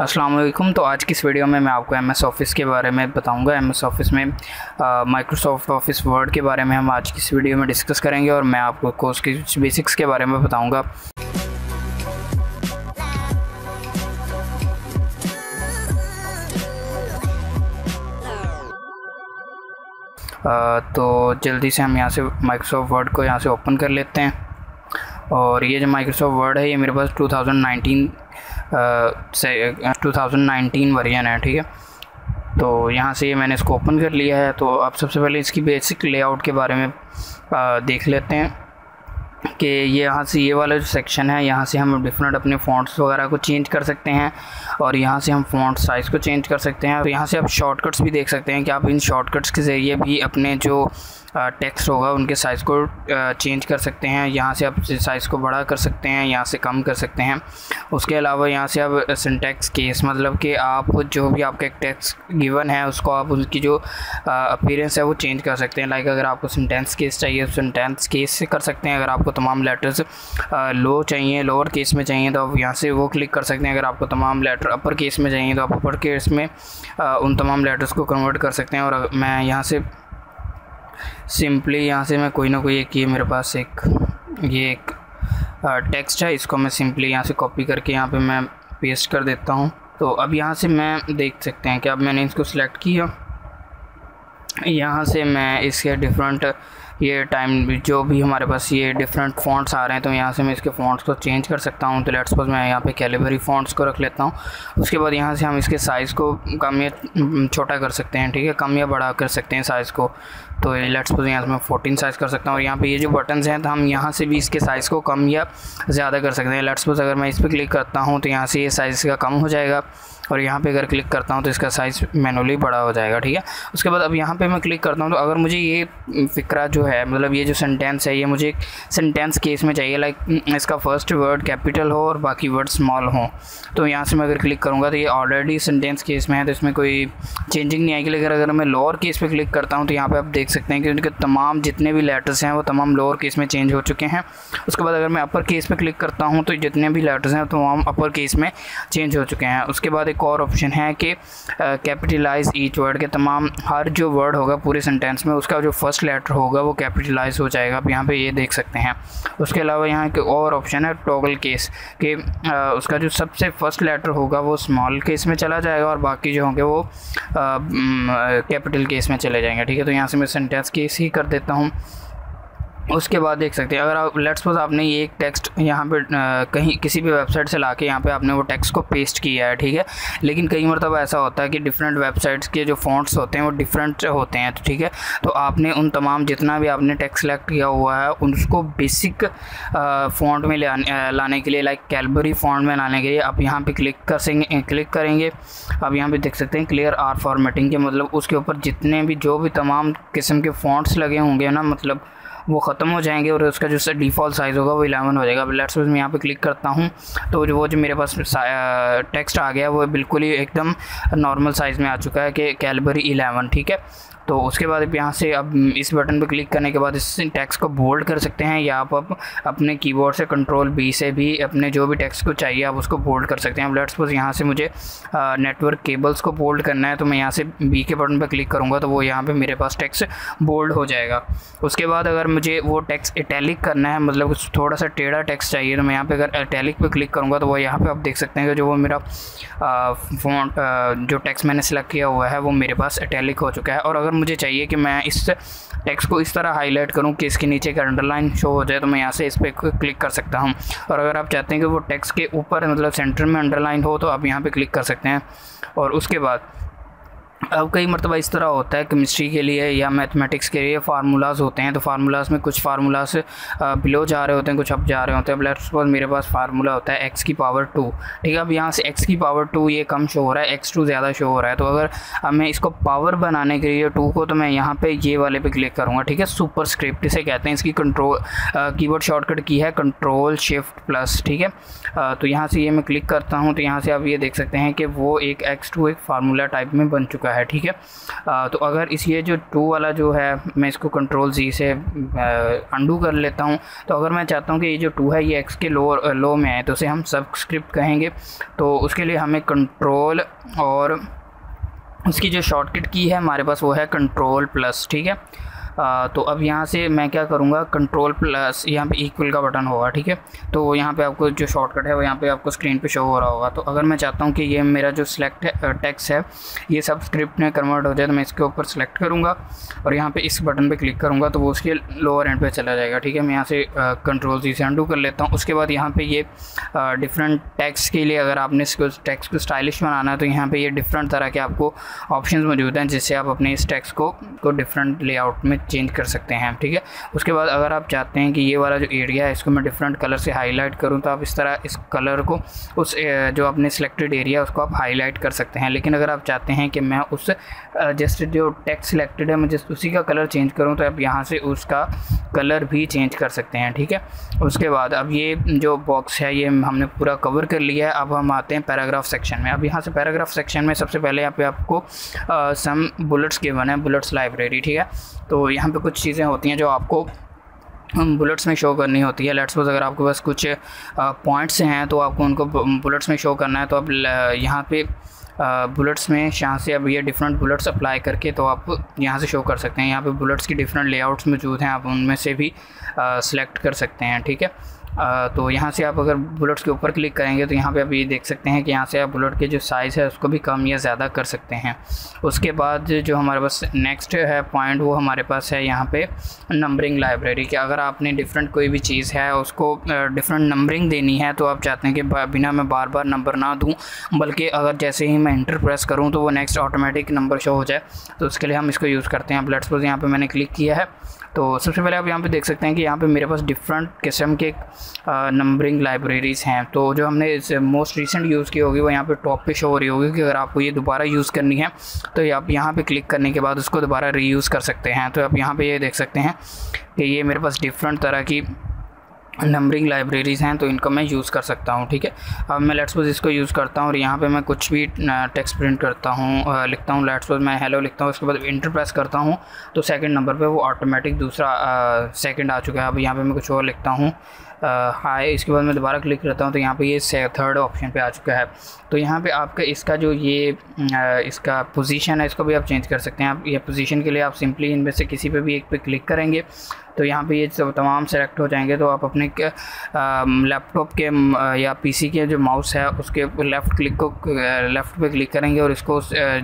अस्सलाम वालेकुम। तो आज की इस वीडियो में मैं आपको MS ऑफ़िस के बारे में बताऊंगा। MS ऑफ़िस में माइक्रोसॉफ्ट ऑफिस वर्ड के बारे में हम आज की इस वीडियो में डिस्कस करेंगे और मैं आपको कोर्स के बेसिक्स के बारे में बताऊंगा। तो जल्दी से हम यहाँ से माइक्रोसॉफ्ट वर्ड को यहाँ से ओपन कर लेते हैं। और ये जो माइक्रोसॉफ्ट वर्ड है ये मेरे पास 2019 वर्जन है, ठीक है। तो यहाँ से मैंने इसको ओपन कर लिया है। तो अब सबसे पहले इसकी बेसिक लेआउट के बारे में देख लेते हैं कि ये यहाँ से ये वाला जो सेक्शन है यहाँ से हम डिफरेंट अपने फ़ॉन्ट्स वगैरह को चेंज कर सकते हैं और यहाँ से हम फ़ॉन्ट साइज़ को चेंज कर सकते हैं। और यहाँ से आप शॉर्टकट्स भी देख सकते हैं कि आप इन शॉर्टकट्स के ज़रिए भी अपने जो टेक्स्ट होगा उनके साइज़ को चेंज कर सकते हैं। यहाँ से आप साइज़ को बड़ा कर सकते हैं, यहाँ से कम कर सकते हैं। उसके अलावा यहाँ से आप सिंटैक्स केस, मतलब कि आप जो भी आपका एक टेक्स्ट गिवन है उसको आप उसकी जो अपीयरेंस है वो चेंज कर सकते हैं। लाइक अगर आपको सिंटेंस केस चाहिए तो सिंटेंस केस से कर सकते हैं। अगर आपको तमाम लेटर्स लो चाहिए, लोअर केस में चाहिए, तो आप यहाँ से वो क्लिक कर सकते हैं। अगर आपको तमाम लेटर अपर केस में चाहिए तो आप अपर केस में उन तमाम लेटर्स को कन्वर्ट कर सकते हैं। और मैं यहाँ से सिंपली यहाँ से मैं कोई ना कोई एक, ये मेरे पास एक ये एक टेक्स्ट है, इसको मैं सिंपली यहाँ से कॉपी करके यहाँ पे मैं पेस्ट कर देता हूँ। तो अब यहाँ से मैं देख सकते हैं कि अब मैंने इसको सिलेक्ट किया। यहाँ से मैं इसके डिफरेंट ये टाइम जो भी हमारे पास ये डिफरेंट फ़ॉन्ट्स आ रहे हैं तो यहाँ से मैं इसके फ़ॉन्ट्स को चेंज कर सकता हूँ। तो लेट्स सपोज मैं यहाँ पे कैलिबरी फ़ॉन्ट्स को रख लेता हूँ। उसके बाद यहाँ से हम इसके साइज़ को कम या छोटा कर सकते हैं, ठीक है, कम या बड़ा कर सकते हैं साइज़ को। तो लेट्स सपोज यहाँ से मैं 14 साइज़ कर सकता हूँ। और यहाँ पर ये जो बटन्स हैं तो हम यहाँ से भी इसके साइज़ को कम या ज़्यादा कर सकते हैं। लेट्स सपोज अगर मैं इस पर क्लिक करता हूँ तो यहाँ से ये साइज़ का कम हो जाएगा और यहाँ पे अगर क्लिक करता हूँ तो इसका साइज़ मैनुअली बड़ा हो जाएगा, ठीक है। उसके बाद अब यहाँ पे मैं क्लिक करता हूँ तो अगर मुझे ये फ़िक्रा जो है, मतलब ये जो सेंटेंस है, ये मुझे एक सेंटेंस केस में चाहिए, लाइक इसका फर्स्ट वर्ड कैपिटल हो और बाकी वर्ड स्मॉल हो, तो यहाँ से मैं अगर क्लिक करूँगा तो ये ऑलरेडी सेंटेंस केस में है तो इसमें कोई चेंजिंग नहीं आएगी। लेकिन अगर मैं लोअर केस पर क्लिक करता हूँ तो यहाँ पर आप देख सकते हैं कि उनके तमाम जितने भी लेटर्स हैं वो तमाम लोअर केस में चेंज हो चुके हैं। उसके बाद अगर मैं अपर केस पर क्लिक करता हूँ तो जितने भी लेटर्स हैं तो तमाम अपर केस में चेंज हो चुके हैं। उसके बाद एक और ऑप्शन है कि कैपिटलाइज ईच वर्ड के तमाम हर जो वर्ड होगा पूरे सेंटेंस में उसका जो फर्स्ट लेटर होगा वो कैपिटलाइज हो जाएगा। आप यहाँ पे ये देख सकते हैं। उसके अलावा यहाँ एक और ऑप्शन है टॉगल केस के, उसका जो सबसे फर्स्ट लेटर होगा वो स्मॉल केस में चला जाएगा और बाकी जो होंगे वो कैपिटल केस में चले जाएंगे, ठीक है। तो यहाँ से मैं सेंटेंस केस ही कर देता हूँ। उसके बाद देख सकते हैं अगर आप लेट्स सपोज आपने ये एक टेक्स्ट यहाँ पे कहीं किसी भी वेबसाइट से लाके यहाँ पे आपने वो टेक्स्ट को पेस्ट किया है, ठीक है। लेकिन कई मरतबा ऐसा होता है कि डिफरेंट वेबसाइट्स के जो फॉन्ट्स होते हैं वो डिफरेंट होते हैं, ठीक है। तो आपने उन तमाम जितना भी आपने टेक्स्ट सेलेक्ट किया हुआ है उसको बेसिक फ़ॉन्ट में लाने के लिए, लाइक कैलिबरी फ़ॉन्ट में लाने के लिए आप यहाँ पर क्लिक करेंगे। आप यहाँ पर देख सकते हैं क्लियर आर फॉर्मेटिंग के, मतलब उसके ऊपर जितने भी जो भी तमाम किस्म के फ़ॉन्ट्स लगे होंगे ना, मतलब वो ख़त्म हो जाएंगे और उसका जो डिफ़ॉल्ट साइज़ होगा वो 11 हो जाएगा। अब लेट्स मैं यहाँ पे क्लिक करता हूँ तो जो मेरे पास टेक्स्ट आ गया वो बिल्कुल ही एकदम नॉर्मल साइज़ में आ चुका है कि कैलिबरी 11, ठीक है। तो उसके बाद यहाँ से अब इस बटन पर क्लिक करने के बाद इस टेक्स्ट को बोल्ड कर सकते हैं या आप अपने कीबोर्ड से Ctrl+B से भी अपने जो भी टेक्स्ट को चाहिए आप उसको बोल्ड कर सकते हैं। अब लेट्स सपोज यहाँ से मुझे नेटवर्क केबल्स को बोल्ड करना है तो मैं यहाँ से B के बटन पर क्लिक करूँगा तो वो यहाँ पे मेरे पास टेक्स्ट बोल्ड हो जाएगा। उसके बाद अगर मुझे वो टेक्स्ट इटैलिक करना है, मतलब कुछ थोड़ा सा टेढ़ा टेक्स्ट चाहिए, तो मैं यहाँ पर अगर इटैलिक पर क्लिक करूँगा तो वो यहाँ पर आप देख सकते हैं कि जो वो मेरा फ़ॉन्ट जो टेक्स्ट मैंने सेलेक्ट किया हुआ है वो मेरे पास इटैलिक हो चुका है। और अगर मुझे चाहिए कि मैं इस टेक्स्ट को इस तरह हाईलाइट करूं कि इसके नीचे एक अंडरलाइन शो हो जाए तो मैं यहां से इस पर क्लिक कर सकता हूं। और अगर आप चाहते हैं कि वो टेक्स्ट के ऊपर, मतलब सेंटर में अंडरलाइन हो, तो आप यहां पे क्लिक कर सकते हैं। और उसके बाद अब कई मरतबा इस तरह होता है केमिस्ट्री के लिए या मैथमेटिक्स के लिए फार्मूलाज होते हैं, तो फार्मूलाज में कुछ फार्मूलाज बिलो जा रहे होते हैं, कुछ अप जा रहे होते हैं। लेट्स सपोज मेरे पास फार्मूला होता है x की पावर 2, ठीक है। अब यहाँ से x की पावर 2 ये कम शो हो रहा है, x2 ज़्यादा शो हो रहा है। तो अगर हमें इसको पावर बनाने के लिए 2 को, तो मैं यहाँ पर ये वाले पे क्लिक करूँगा, ठीक है। सुपर स्क्रिप्ट इसे कहते हैं, इसकी कंट्रोल कीबोर्ड शॉर्टकट की है Ctrl+Shift+, ठीक है। तो यहाँ से ये मैं क्लिक करता हूँ तो यहाँ से आप ये देख सकते हैं कि वो एक x2 एक फार्मूला टाइप में बन चुका चुका है, ठीक है। तो अगर इस ये जो टू वाला जो है मैं इसको कंट्रोल जी से अंडू कर लेता हूँ, तो अगर मैं चाहता हूँ कि ये जो टू है ये एक्स के लो में आए तो उसे हम सबस्क्रिप्ट कहेंगे। तो उसके लिए हमें कंट्रोल और उसकी जो शॉर्टकट की है हमारे पास वो है कंट्रोल प्लस, ठीक है। तो अब यहाँ से मैं क्या करूँगा, कंट्रोल प्लस यहाँ पे इक्वल का बटन होगा, ठीक है। तो यहाँ पे आपको जो शॉर्टकट है वो यहाँ पे आपको स्क्रीन पे शो हो रहा होगा। तो अगर मैं चाहता हूँ कि ये मेरा जो सिलेक्ट टेक्स्ट है ये सब स्क्रिप्ट में कन्वर्ट हो जाए, तो मैं इसके ऊपर सेलेक्ट करूँगा और यहाँ पर इस बटन पर क्लिक करूँगा तो वो उसके लोअर एंड पर चला जाएगा, ठीक है। मैं यहाँ से कंट्रोल जी से अंडू कर लेता हूँ। उसके बाद यहाँ पर ये डिफरेंट टेक्स्ट के लिए अगर आपने इसको टेक्स्ट को स्टाइलिश बनाना है तो यहाँ पर ये डिफरेंट तरह के आपको ऑप्शन मौजूद हैं जिससे आप अपने इस टेक्स्ट को डिफरेंट लेआउट में चेंज कर सकते हैं, ठीक है। उसके बाद अगर आप चाहते हैं कि ये वाला जो एरिया है इसको मैं डिफरेंट कलर से हाईलाइट करूं, तो आप इस तरह इस कलर को उस जो आपने सिलेक्टेड एरिया उसको आप हाईलाइट कर सकते हैं। लेकिन अगर आप चाहते हैं कि मैं उस जस्ट जो टेक्स्ट सिलेक्टेड है मैं जस्ट उसी का कलर चेंज करूं, तो आप यहाँ से उसका कलर भी चेंज कर सकते हैं, ठीक है। उसके बाद अब ये जो बॉक्स है ये हमने पूरा कवर कर लिया है। अब हम आते हैं पैराग्राफ सेक्शन में। अब यहाँ से पैराग्राफ सेक्शन में सबसे पहले यहाँ पे आपको सम बुलेट्स गिवन है, बुलेट्स लाइब्रेरी, ठीक है। तो यहाँ पे कुछ चीज़ें होती हैं जो आपको बुलेट्स में शो करनी होती है। लेट्स सपोज अगर आपके पास कुछ पॉइंट्स हैं तो आपको उनको बुलेट्स में शो करना है, तो आप यहाँ पे बुलेट्स में यहाँ से अब ये डिफरेंट बुलेट्स अप्लाई करके तो आप यहाँ से शो कर सकते हैं। यहाँ पे बुलेट्स की डिफरेंट लेआउट्स मौजूद हैं, आप उनमें से भी सेलेक्ट कर सकते हैं, ठीक है। तो यहाँ से आप अगर बुलेट्स के ऊपर क्लिक करेंगे तो यहाँ पे आप ये देख सकते हैं कि यहाँ से आप बुलेट के जो साइज़ है उसको भी कम या ज़्यादा कर सकते हैं। उसके बाद जो हमारे पास नेक्स्ट है पॉइंट वो हमारे पास है यहाँ पे नंबरिंग लाइब्रेरी कि अगर आपने डिफरेंट कोई भी चीज़ है उसको डिफरेंट नंबरिंग देनी है, तो आप चाहते हैं कि बिना मैं बार बार नंबर ना दूँ बल्कि अगर जैसे ही मैं इंटर प्रेस करूँ तो वो नेक्स्ट ऑटोमेटिक नंबर शो हो जाए, तो उसके लिए हम इसको यूज़ करते हैं। लेट्स सपोज यहाँ पर मैंने क्लिक किया है तो सबसे पहले आप यहाँ पर देख सकते हैं कि यहाँ पर मेरे पास डिफरेंट किस्म के नंबरिंग लाइब्रेरीज़ हैं। तो जो हमने मोस्ट रिसेंट यूज़ की होगी वो यहाँ पे टॉप पे शो हो रही होगी कि अगर आपको ये दोबारा यूज़ करनी है तो आप यहाँ पे क्लिक करने के बाद उसको दोबारा रीयूज़ कर सकते हैं। तो आप यहाँ पे ये देख सकते हैं कि ये मेरे पास डिफरेंट तरह की नंबरिंग लाइब्रेरीज़ हैं, तो इनको मैं यूज़ कर सकता हूँ, ठीक है। अब मैं लेट्स सपोज इसको यूज़ करता हूँ और यहाँ पे मैं कुछ भी टेक्स्ट प्रिंट करता हूँ, लिखता हूँ। लेट्स सपोज मैं हेलो लिखता हूँ, उसके बाद इंटर प्रेस करता हूँ तो सेकंड नंबर पे वो ऑटोमेटिक दूसरा सेकंड आ चुका है। अब यहाँ पे मैं कुछ और लिखता हूँ हाय, इसके बाद मैं दोबारा क्लिक करता हूँ तो यहाँ पे ये थर्ड ऑप्शन पे आ चुका है। तो यहाँ पे आपका इसका जो ये इसका पोजीशन है इसको भी आप चेंज कर सकते हैं। आप ये पोजीशन के लिए आप सिंपली इनमें से किसी पे भी एक पे क्लिक करेंगे तो यहाँ पे ये सब तमाम सेलेक्ट हो जाएंगे। तो आप अपने लैपटॉप के या पीसी के जो माउस है उसके लेफ़्ट पे क्लिक करेंगे और इसको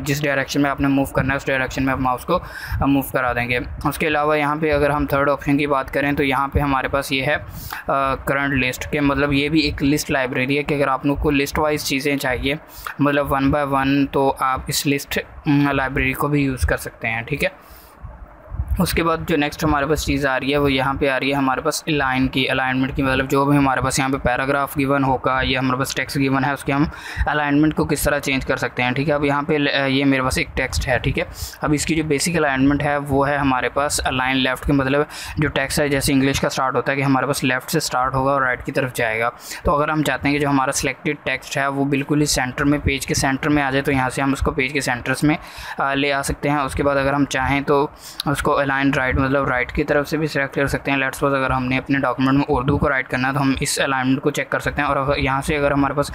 जिस डायरेक्शन में आपने मूव करना है उस डायरेक्शन में आप माउस को मूव करा देंगे। उसके अलावा यहाँ पे अगर हम थर्ड ऑप्शन की बात करें तो यहाँ पे हमारे पास ये है करंट लिस्ट के, मतलब ये भी एक लिस्ट लाइब्रेरी है कि अगर आप लोग को लिस्ट वाइज चीज़ें चाहिए मतलब वन बाय वन, तो आप इस लिस्ट लाइब्रेरी को भी यूज़ कर सकते हैं, ठीक है। उसके बाद जो नेक्स्ट हमारे पास चीज़ आ रही है वो यहाँ पे आ रही है हमारे पास अलाइनमेंट की, मतलब जो भी हमारे पास यहाँ पे पैराग्राफ गिवन होगा या हमारे पास टेक्स्ट गिवन है उसके हम अलाइनमेंट को किस तरह चेंज कर सकते हैं, ठीक है। अब यहाँ पे ये मेरे पास एक टेक्स्ट है, ठीक है। अब इसकी जो बेसिक अलाइनमेंट है वो है हमारे पास अलाइन लेफ़्ट के, मतलब जो टेक्स्ट है जैसे इंग्लिश का स्टार्ट होता है कि हमारे पास लेफ़्ट से स्टार्ट होगा और राइट की तरफ जाएगा। तो अगर हम चाहते हैं कि जो हमारा सिलेक्टेड टेक्स्ट है वो बिल्कुल ही सेंटर में पेज के सेंटर में आ जाए तो यहाँ से हम उसको पेज के सेंटर्स में ले आ सकते हैं। उसके बाद अगर हम चाहें तो उसको अलाइन राइट मतलब राइट की तरफ से भी सेलेक्ट कर सकते हैं। लेट्स सपोज अगर हमने अपने डॉक्यूमेंट में उर्दू को राइट करना है तो हम इस अलाइनमेंट को चेक कर सकते हैं। और यहाँ से अगर हमारे पास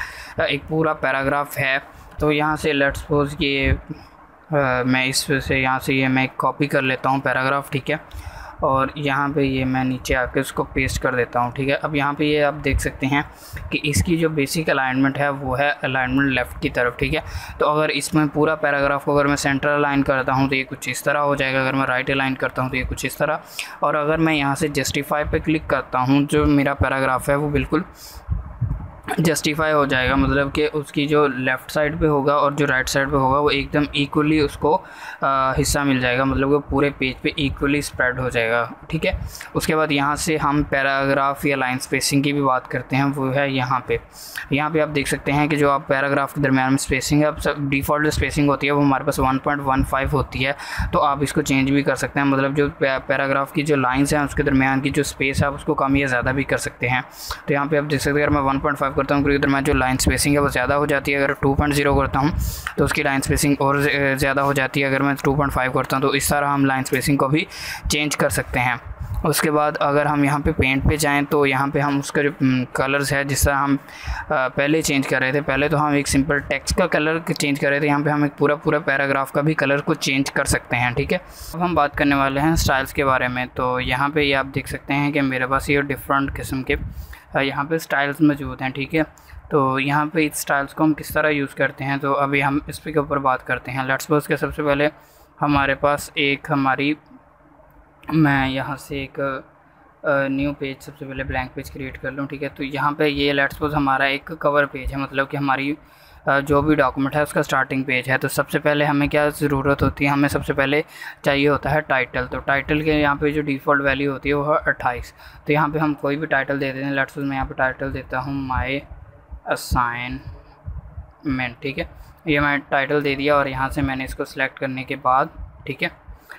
एक पूरा पैराग्राफ है तो यहाँ से लेट्स सपोज ये मैं इस से यहाँ से ये मैं कॉपी कर लेता हूँ पैराग्राफ, ठीक है। और यहाँ पे ये मैं नीचे आके उसको पेस्ट कर देता हूँ, ठीक है। अब यहाँ पे ये आप देख सकते हैं कि इसकी जो बेसिक अलाइनमेंट है वो है अलाइनमेंट लेफ़्ट की तरफ, ठीक है। तो अगर इसमें पूरा पैराग्राफ को अगर मैं सेंटर अलाइन करता हूँ तो ये कुछ इस तरह हो जाएगा, अगर मैं राइट अलाइन करता हूँ तो ये कुछ इस तरह, और अगर मैं यहाँ से जस्टिफाई पर क्लिक करता हूँ जो मेरा पैराग्राफ है वो बिल्कुल जस्टिफाई हो जाएगा, मतलब कि उसकी जो लेफ़्ट साइड पे होगा और जो राइट साइड पे होगा वो एकदम इक्वली उसको हिस्सा मिल जाएगा, मतलब वो पूरे पेज पे इक्वली स्प्रेड हो जाएगा, ठीक है। उसके बाद यहाँ से हम पैराग्राफ या लाइन स्पेसिंग की भी बात करते हैं, वो है यहाँ पे आप देख सकते हैं कि जो आप पैराग्राफ के दरम्यान में स्पेसिंग है, अब सब डिफ़ॉल्ट स्पेसिंग होती है वो हमारे पास 1.15 होती है, तो आप इसको चेंज भी कर सकते हैं, मतलब जो पैराग्राफ की जो लाइन्स हैं उसके दरमियान की जो स्पेस है आप उसको कम या ज़्यादा भी कर सकते हैं। तो यहाँ पर आप देख सकते हैं अगर मैं 1.5 करता हूँ क्योंकि दरम्यान जो लाइन स्पेसिंग है वो ज़्यादा हो जाती है। अगर 2.0 करता हूँ तो उसकी लाइन स्पेसिंग और ज़्यादा हो जाती है। अगर मैं 2.5 करता हूँ तो इस तरह हम लाइन स्पेसिंग को भी चेंज कर सकते हैं। उसके बाद अगर हम यहाँ पे पेंट पे जाएं तो यहाँ पे हम उसका जो कलर्स है जिससे हम पहले चेंज कर रहे थे, पहले तो हम एक सिंपल टेक्स्ट का कलर चेंज कर रहे थे, यहाँ पे हम एक पूरा पैराग्राफ का भी कलर को चेंज कर सकते हैं। ठीक है, अब हम बात करने वाले हैं स्टाइल्स के बारे में। तो यहाँ पे ये आप देख सकते हैं कि मेरे पास ये डिफरेंट किस्म के यहाँ पे स्टाइल्स मौजूद हैं। ठीक है, तो यहाँ पे इस स्टाइल्स को हम किस तरह यूज़ करते हैं तो अभी हम इस पे के ऊपर बात करते हैं। लेट्स सपोज के सबसे पहले हमारे पास एक मैं यहाँ से एक न्यू पेज सबसे पहले ब्लैंक पेज क्रिएट कर लूँ। ठीक है, तो यहाँ पे ये लेट्स सपोज हमारा एक कवर पेज है, मतलब कि हमारी जो भी डॉक्यूमेंट है उसका स्टार्टिंग पेज है। तो सबसे पहले हमें क्या ज़रूरत होती है, हमें सबसे पहले चाहिए होता है टाइटल। तो टाइटल के यहाँ पे जो डिफ़ॉल्ट वैल्यू होती है वो है 28। तो यहाँ पे हम कोई भी टाइटल दे देते हैं। लेट्स सपोज मैं यहाँ पर टाइटल देता हूँ माई असाइनमेंट। ठीक है, ये मैं टाइटल दे दिया और यहाँ से मैंने इसको सिलेक्ट करने के बाद, ठीक है,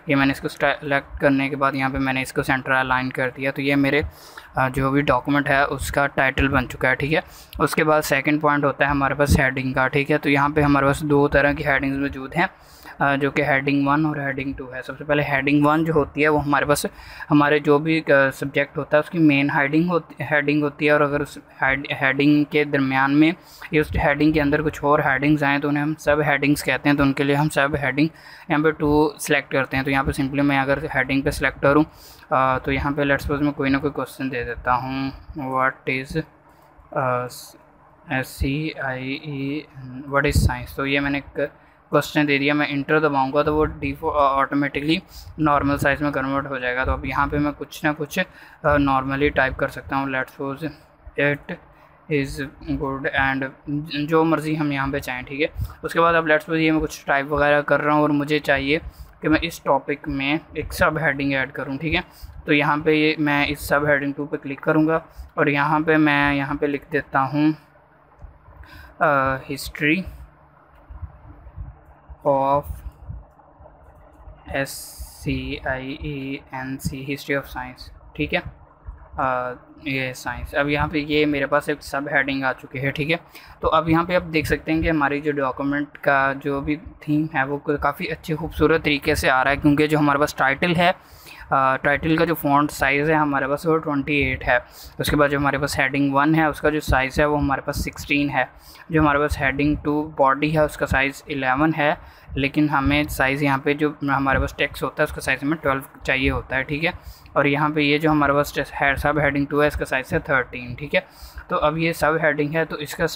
ये मैंने इसको सेलेक्ट करने के बाद यहाँ पे मैंने इसको सेंटर अलाइन कर दिया। तो ये मेरे जो भी डॉक्यूमेंट है उसका टाइटल बन चुका है। ठीक है, उसके बाद सेकंड पॉइंट होता है हमारे पास हेडिंग का। ठीक है, तो यहाँ पे हमारे पास दो तरह की हेडिंग्स मौजूद हैं जो कि हेडिंग 1 और हेडिंग 2 है। सबसे पहले हेडिंग 1 जो होती है वो हमारे पास हमारे जो भी सब्जेक्ट होता है उसकी मेन हेडिंग होती है, और अगर उस हेडिंग के दरमियान में या उस हेडिंग के अंदर कुछ और हेडिंग्स आएँ तो उन्हें हम सब हेडिंग्स कहते हैं। तो उनके लिए हम सब हेडिंग यहाँ पर 2 सेलेक्ट करते हैं। तो यहाँ पर सिंपली मैं अगर हेडिंग पर सेलेक्ट करूँ तो यहाँ पर लेट्स सपोज मैं कोई ना कोई क्वेश्चन दे देता हूँ, व्हाट इज़ साइंस। तो ये मैंने क्वेश्चन दे दिया, मैं इंटर दबाऊंगा तो वो डिफॉल्ट ऑटोमेटिकली नॉर्मल साइज़ में कन्वर्ट हो जाएगा। तो अब यहाँ पे मैं कुछ ना कुछ नॉर्मली टाइप कर सकता हूँ। Let's suppose it is good and जो मर्ज़ी हम यहाँ पे चाहें। ठीक है, उसके बाद अब लेट्स सपोज ये मैं कुछ टाइप वगैरह कर रहा हूँ और मुझे चाहिए कि मैं इस टॉपिक में एक सब हेडिंग ऐड करूँ। ठीक है, तो यहाँ पर मैं इस सब हेडिंग 2 पर क्लिक करूँगा और यहाँ पर मैं यहाँ पर लिख देता हूँ history of SCIENC history of science. ठीक है, ये साइंस। अब यहाँ पे ये मेरे पास एक सब हेडिंग आ चुकी है। ठीक है, तो अब यहाँ पे आप देख सकते हैं कि हमारी जो डॉक्यूमेंट का जो भी थीम है वो काफ़ी अच्छे खूबसूरत तरीके से आ रहा है, क्योंकि जो हमारे पास टाइटल है, टाइटल का जो फॉन्ट साइज़ है हमारे पास वो 28 है। उसके बाद जो हमारे पास हेडिंग 1 है उसका जो साइज़ है वो हमारे पास 16 है। जो हमारे पास हेडिंग 2 बॉडी है उसका साइज़ 11 है, लेकिन हमें साइज़ यहाँ पे जो हमारे पास टेक्स्ट होता है उसका साइज़ हमें 12 चाहिए होता है। ठीक है, और यहाँ पे ये जो हमारे पास सब हेडिंग 2 है इसका साइज़ है 13। ठीक है, तो अब ये सब हेडिंग है तो इसका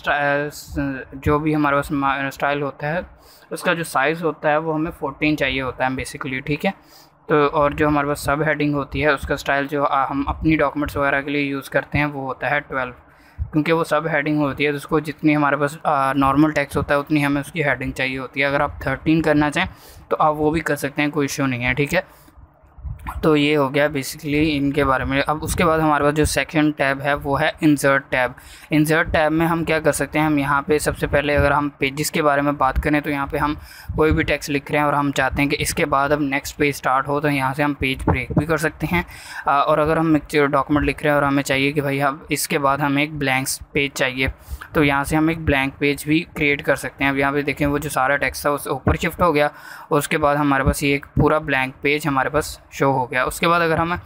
जो भी हमारे पास स्टाइल होता है उसका जो साइज़ होता है वो हमें 14 चाहिए होता है बेसिकली। ठीक है, तो और जो हमारे पास सब हेडिंग होती है उसका स्टाइल जो हम अपनी डॉक्यूमेंट्स वगैरह के लिए यूज़ करते हैं वो होता है 12, क्योंकि वो सब हेडिंग होती है तो उसको जितनी हमारे पास नॉर्मल टेक्स्ट होता है उतनी हमें उसकी हेडिंग चाहिए होती है। अगर आप 13 करना चाहें तो आप वो भी कर सकते हैं, कोई इशू नहीं है। ठीक है, तो ये हो गया बेसिकली इनके बारे में। अब उसके बाद हमारे पास जो सेकंड टैब है वो है इंसर्ट टैब। इंसर्ट टैब में हम क्या कर सकते हैं, हम यहाँ पे सबसे पहले अगर हम पेजेस के बारे में बात करें तो यहाँ पे हम कोई भी टेक्स्ट लिख रहे हैं और हम चाहते हैं कि इसके बाद अब नेक्स्ट पेज स्टार्ट हो, तो यहाँ से हम पेज ब्रेक भी कर सकते हैं। और अगर हम एक डॉक्यूमेंट लिख रहे हैं और हमें चाहिए कि भाई अब इसके बाद हमें एक ब्लैंक पेज चाहिए, तो यहाँ से हम एक ब्लैंक पेज भी क्रिएट कर सकते हैं। अब यहाँ पर देखें वो जो सारा टेक्स्ट था उससे ऊपर शिफ्ट हो गया, उसके बाद हमारे पास ये एक पूरा ब्लैंक पेज हमारे पास शो हो गया। उसके बाद अगर हम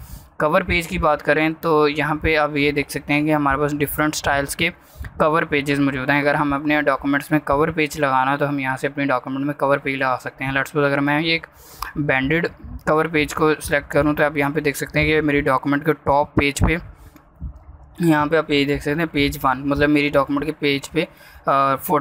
कवर पेज की बात करें तो यहाँ पे आप ये देख सकते हैं कि हमारे पास डिफरेंट स्टाइल्स के कवर पेजेस मौजूद हैं। अगर हम अपने डॉक्यूमेंट्स में कवर पेज लगाना है तो हम यहाँ से अपने डॉक्यूमेंट में कवर पेज लगा सकते हैं। लेट्स सपोज अगर मैं ये एक बैंडेड कवर पेज को सिलेक्ट करूँ तो आप यहाँ पे देख सकते हैं कि मेरी डॉक्यूमेंट के टॉप पेज पे यहाँ पे आप ये देख सकते हैं पेज 1, मतलब मेरी डॉक्यूमेंट के पेज पे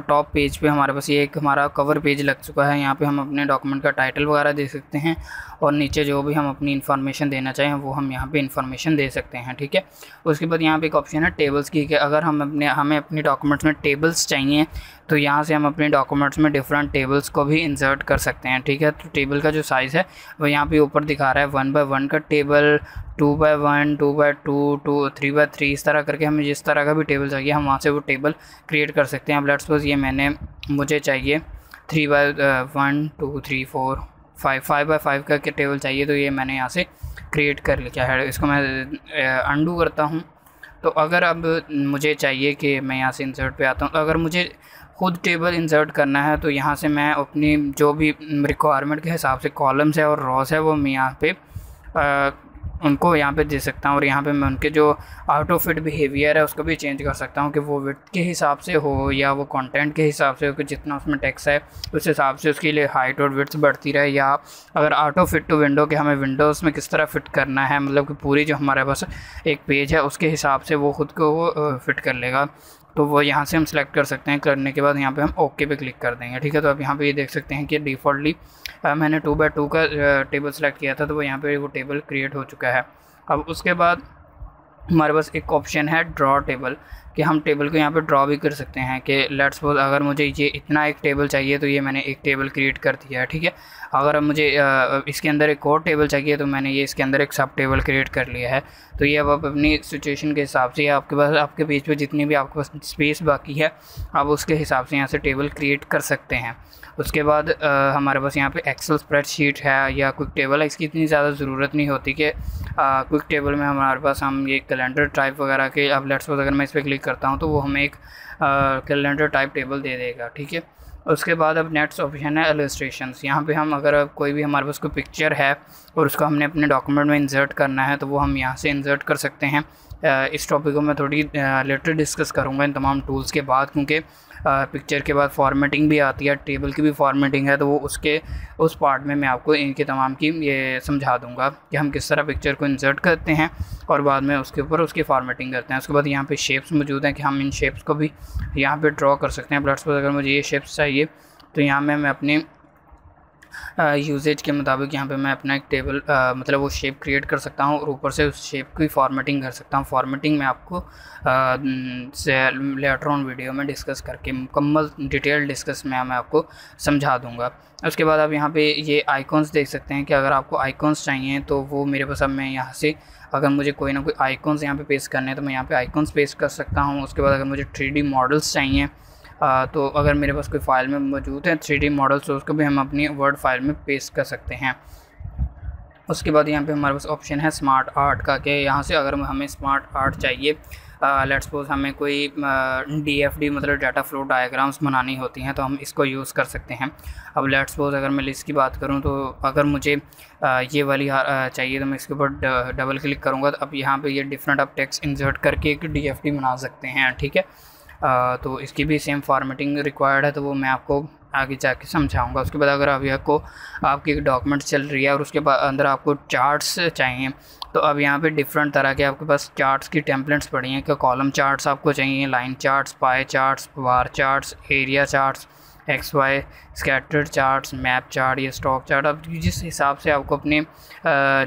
टॉप पेज पे हमारे पास ये एक हमारा कवर पेज लग चुका है। यहाँ पे हम अपने डॉक्यूमेंट का टाइटल वगैरह दे सकते हैं और नीचे जो भी हम अपनी इन्फॉर्मेशन देना चाहें वो हम यहाँ पे इन्फॉर्मेशन दे सकते हैं। ठीक है, उसके बाद यहाँ पे एक ऑप्शन है टेबल्स की, कि अगर हमें अपने डॉक्यूमेंट्स में टेबल्स चाहिए तो यहाँ से हम अपने डॉक्यूमेंट्स में डिफरेंट टेबल्स को भी इंसर्ट कर सकते हैं। ठीक है, तो टेबल का जो साइज़ है वो यहाँ पे ऊपर दिखा रहा है 1x1 का टेबल, 2x1, 2x2, 3x3, इस तरह करके हमें जिस तरह का भी टेबल चाहिए हम वहाँ से वो टेबल क्रिएट कर सकते हैं। अब लेट्स सपोज ये मुझे चाहिए 3x1, 2, 3, 4, 5 का टेबल चाहिए, तो ये मैंने यहाँ से क्रिएट कर लिया है। इसको मैं अंडू करता हूँ तो अगर अब मुझे चाहिए कि मैं यहाँ से इंसर्ट पे आता हूँ, अगर मुझे ख़ुद टेबल इंसर्ट करना है तो यहाँ से मैं अपनी जो भी रिक्वायरमेंट के हिसाब से कॉलम्स है और रॉस है वो मैं यहाँ पे उनको यहाँ पे दे सकता हूँ। और यहाँ पे मैं उनके जो आउट ऑफ फिट बिहेवियर है उसको भी चेंज कर सकता हूँ कि वो विड्थ के हिसाब से हो या वो कंटेंट के हिसाब से हो कि जितना उसमें टेक्स्ट है उस हिसाब से उसके लिए हाइट और विड्थ बढ़ती रहे। या अगर out of fit to window के हमें विंडोज़ में किस तरह फिट करना है, मतलब कि पूरी जो हमारे पास एक पेज है उसके हिसाब से वो ख़ुद को वो फिट कर लेगा। तो वो यहाँ से हम सिलेक्ट कर सकते हैं। करने के बाद यहाँ पे हम ओके पे क्लिक कर देंगे। ठीक है, तो आप यहाँ पे ये देख सकते हैं कि डिफ़ॉल्टली मैंने 2x2 का टेबल सेलेक्ट किया था तो वो यहाँ पे वो टेबल क्रिएट हो चुका है। अब उसके बाद हमारे पास एक ऑप्शन है ड्रॉ टेबल, कि हम टेबल को यहाँ पे ड्रॉ भी कर सकते हैं कि लेट्स सपोज अगर मुझे ये इतना एक टेबल चाहिए तो ये मैंने एक टेबल क्रिएट कर दिया है। ठीक है, अगर मुझे इसके अंदर एक और टेबल चाहिए तो मैंने ये इसके अंदर एक सब टेबल क्रिएट कर लिया है। तो ये अब आप अपनी सिचुएशन के हिसाब से आपके पास आपके पेज पर जितनी भी आपके पास स्पेस बाकी है आप उसके हिसाब से यहाँ से टेबल क्रिएट कर सकते हैं। उसके बाद हमारे पास यहाँ पे एक्सेल स्प्रेडशीट है या क्विक टेबल है। इसकी इतनी ज़्यादा ज़रूरत नहीं होती कि क्विक टेबल में हमारे पास हम ये कैलेंडर टाइप वगैरह के, अब लेट्स सपोज अगर मैं इस पर क्लिक करता हूँ तो वो हमें एक कैलेंडर टाइप टेबल दे देगा। ठीक है, उसके बाद अब नेक्स्ट ऑप्शन है इलस्ट्रेशंस। यहाँ पे हम अगर कोई भी हमारे पास कोई पिक्चर है और उसको हमने अपने डॉक्यूमेंट में इंसर्ट करना है तो वो हम यहाँ से इंसर्ट कर सकते हैं। इस टॉपिक को मैं थोड़ी लेटर डिस्कस करूँगा इन तमाम टूल्स के बाद, क्योंकि पिक्चर के बाद फॉर्मेटिंग भी आती है, टेबल की भी फॉर्मेटिंग है, तो वो उसके उस पार्ट में मैं आपको इनके तमाम की ये समझा दूंगा कि हम किस तरह पिक्चर को इंसर्ट करते हैं और बाद में उसके ऊपर उसकी फॉर्मेटिंग करते हैं। उसके बाद यहाँ पे शेप्स मौजूद हैं कि हम इन शेप्स को भी यहाँ पे ड्रॉ कर सकते हैं। प्लस अगर मुझे ये शेप्स चाहिए तो यहाँ में मैं अपने यूजेज के मुताबिक यहाँ पे मैं अपना एक टेबल मतलब वो शेप क्रिएट कर सकता हूँ और ऊपर से उस शेप की फॉर्मेटिंग कर सकता हूँ। फॉर्मेटिंग मैं आपको लेटर ऑन वीडियो में डिस्कस करके मुकम्मल डिटेल डिस्कस में मैं आपको समझा दूँगा। उसके बाद आप यहाँ पे ये आइकॉन्स देख सकते हैं कि अगर आपको आइकॉन्स चाहिए तो वो मेरे पास, अब मैं यहाँ से अगर मुझे कोई ना कोई आइकॉन्स यहाँ पे पेस्ट करने हैं तो मैं यहाँ पे आइकॉन्स पेस्ट कर सकता हूँ। उसके बाद अगर मुझे 3D मॉडल्स चाहिए तो अगर मेरे पास कोई फाइल में मौजूद है 3D मॉडल्स तो उसको भी हम अपनी वर्ड फाइल में पेस्ट कर सकते हैं। उसके बाद यहाँ पे हमारे पास ऑप्शन है स्मार्ट आर्ट का, कि यहाँ से अगर हमें स्मार्ट आर्ट चाहिए, लेट्स सपोज हमें कोई DFD मतलब डाटा फ्लो डायग्राम्स बनानी होती हैं तो हम इसको यूज़ कर सकते हैं। अब लेट्स सपोज अगर मैं लिस्ट की बात करूं तो अगर मुझे ये वाली चाहिए तो मैं इसके ऊपर डबल क्लिक करूंगा तो अब यहाँ पे ये डिफरेंट आप टेक्स्ट इंसर्ट करके एक DFD बना सकते हैं। ठीक है, तो इसकी भी सेम फॉर्मेटिंग रिक्वायर्ड है तो वो मैं आपको आगे जाके समझाऊंगा। उसके बाद अगर अभी आपको आपकी डॉक्यूमेंट्स चल रही है और उसके अंदर आपको चार्ट्स चाहिए तो अब यहाँ पे डिफरेंट तरह के आपके पास चार्ट्स की टेम्पलेट्स पड़ी हैं कि कॉलम चार्ट्स आपको चाहिए, line charts, pie charts, bar charts, area charts, XY, scattered charts, map chart या स्टॉक चार्ट। अब जिस हिसाब से आपको अपने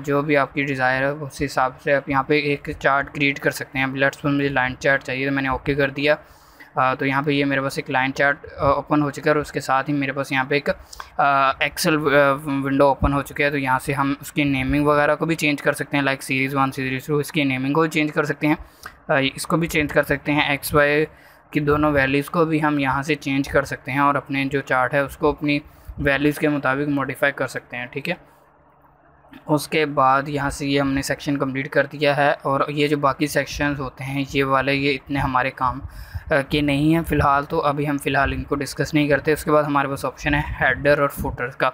जो भी आपकी डिज़ायर है उस हिसाब से आप यहाँ पे एक चार्ट क्रिएट कर सकते हैं। अब लेट्स सपोज मुझे लाइन चार्ट चाहिए तो मैंने ओके कर दिया तो यहाँ पे ये मेरे पास एक लाइन चार्ट ओपन हो चुका है और उसके साथ ही मेरे पास यहाँ पे एक एक्सेल विंडो ओपन हो चुकी है। तो यहाँ से हम उसकी नेमिंग वगैरह को भी चेंज कर सकते हैं, लाइक सीरीज़ 1, सीरीज़ 2 इसकी नेमिंग को भी चेंज कर सकते हैं, इसको भी चेंज कर सकते हैं। XY कि दोनों वैल्यूज़ को भी हम यहाँ से चेंज कर सकते हैं और अपने जो चार्ट है उसको अपनी वैल्यूज़ के मुताबिक मॉडिफाई कर सकते हैं। ठीक है, उसके बाद यहाँ से ये हमने सेक्शन कंप्लीट कर दिया है और ये जो बाकी सेक्शंस होते हैं ये वाले ये इतने हमारे काम के नहीं हैं फ़िलहाल, तो अभी हम फ़िलहाल इनको डिस्कस नहीं करते। उसके बाद हमारे पास ऑप्शन है हेडर और फुटर का।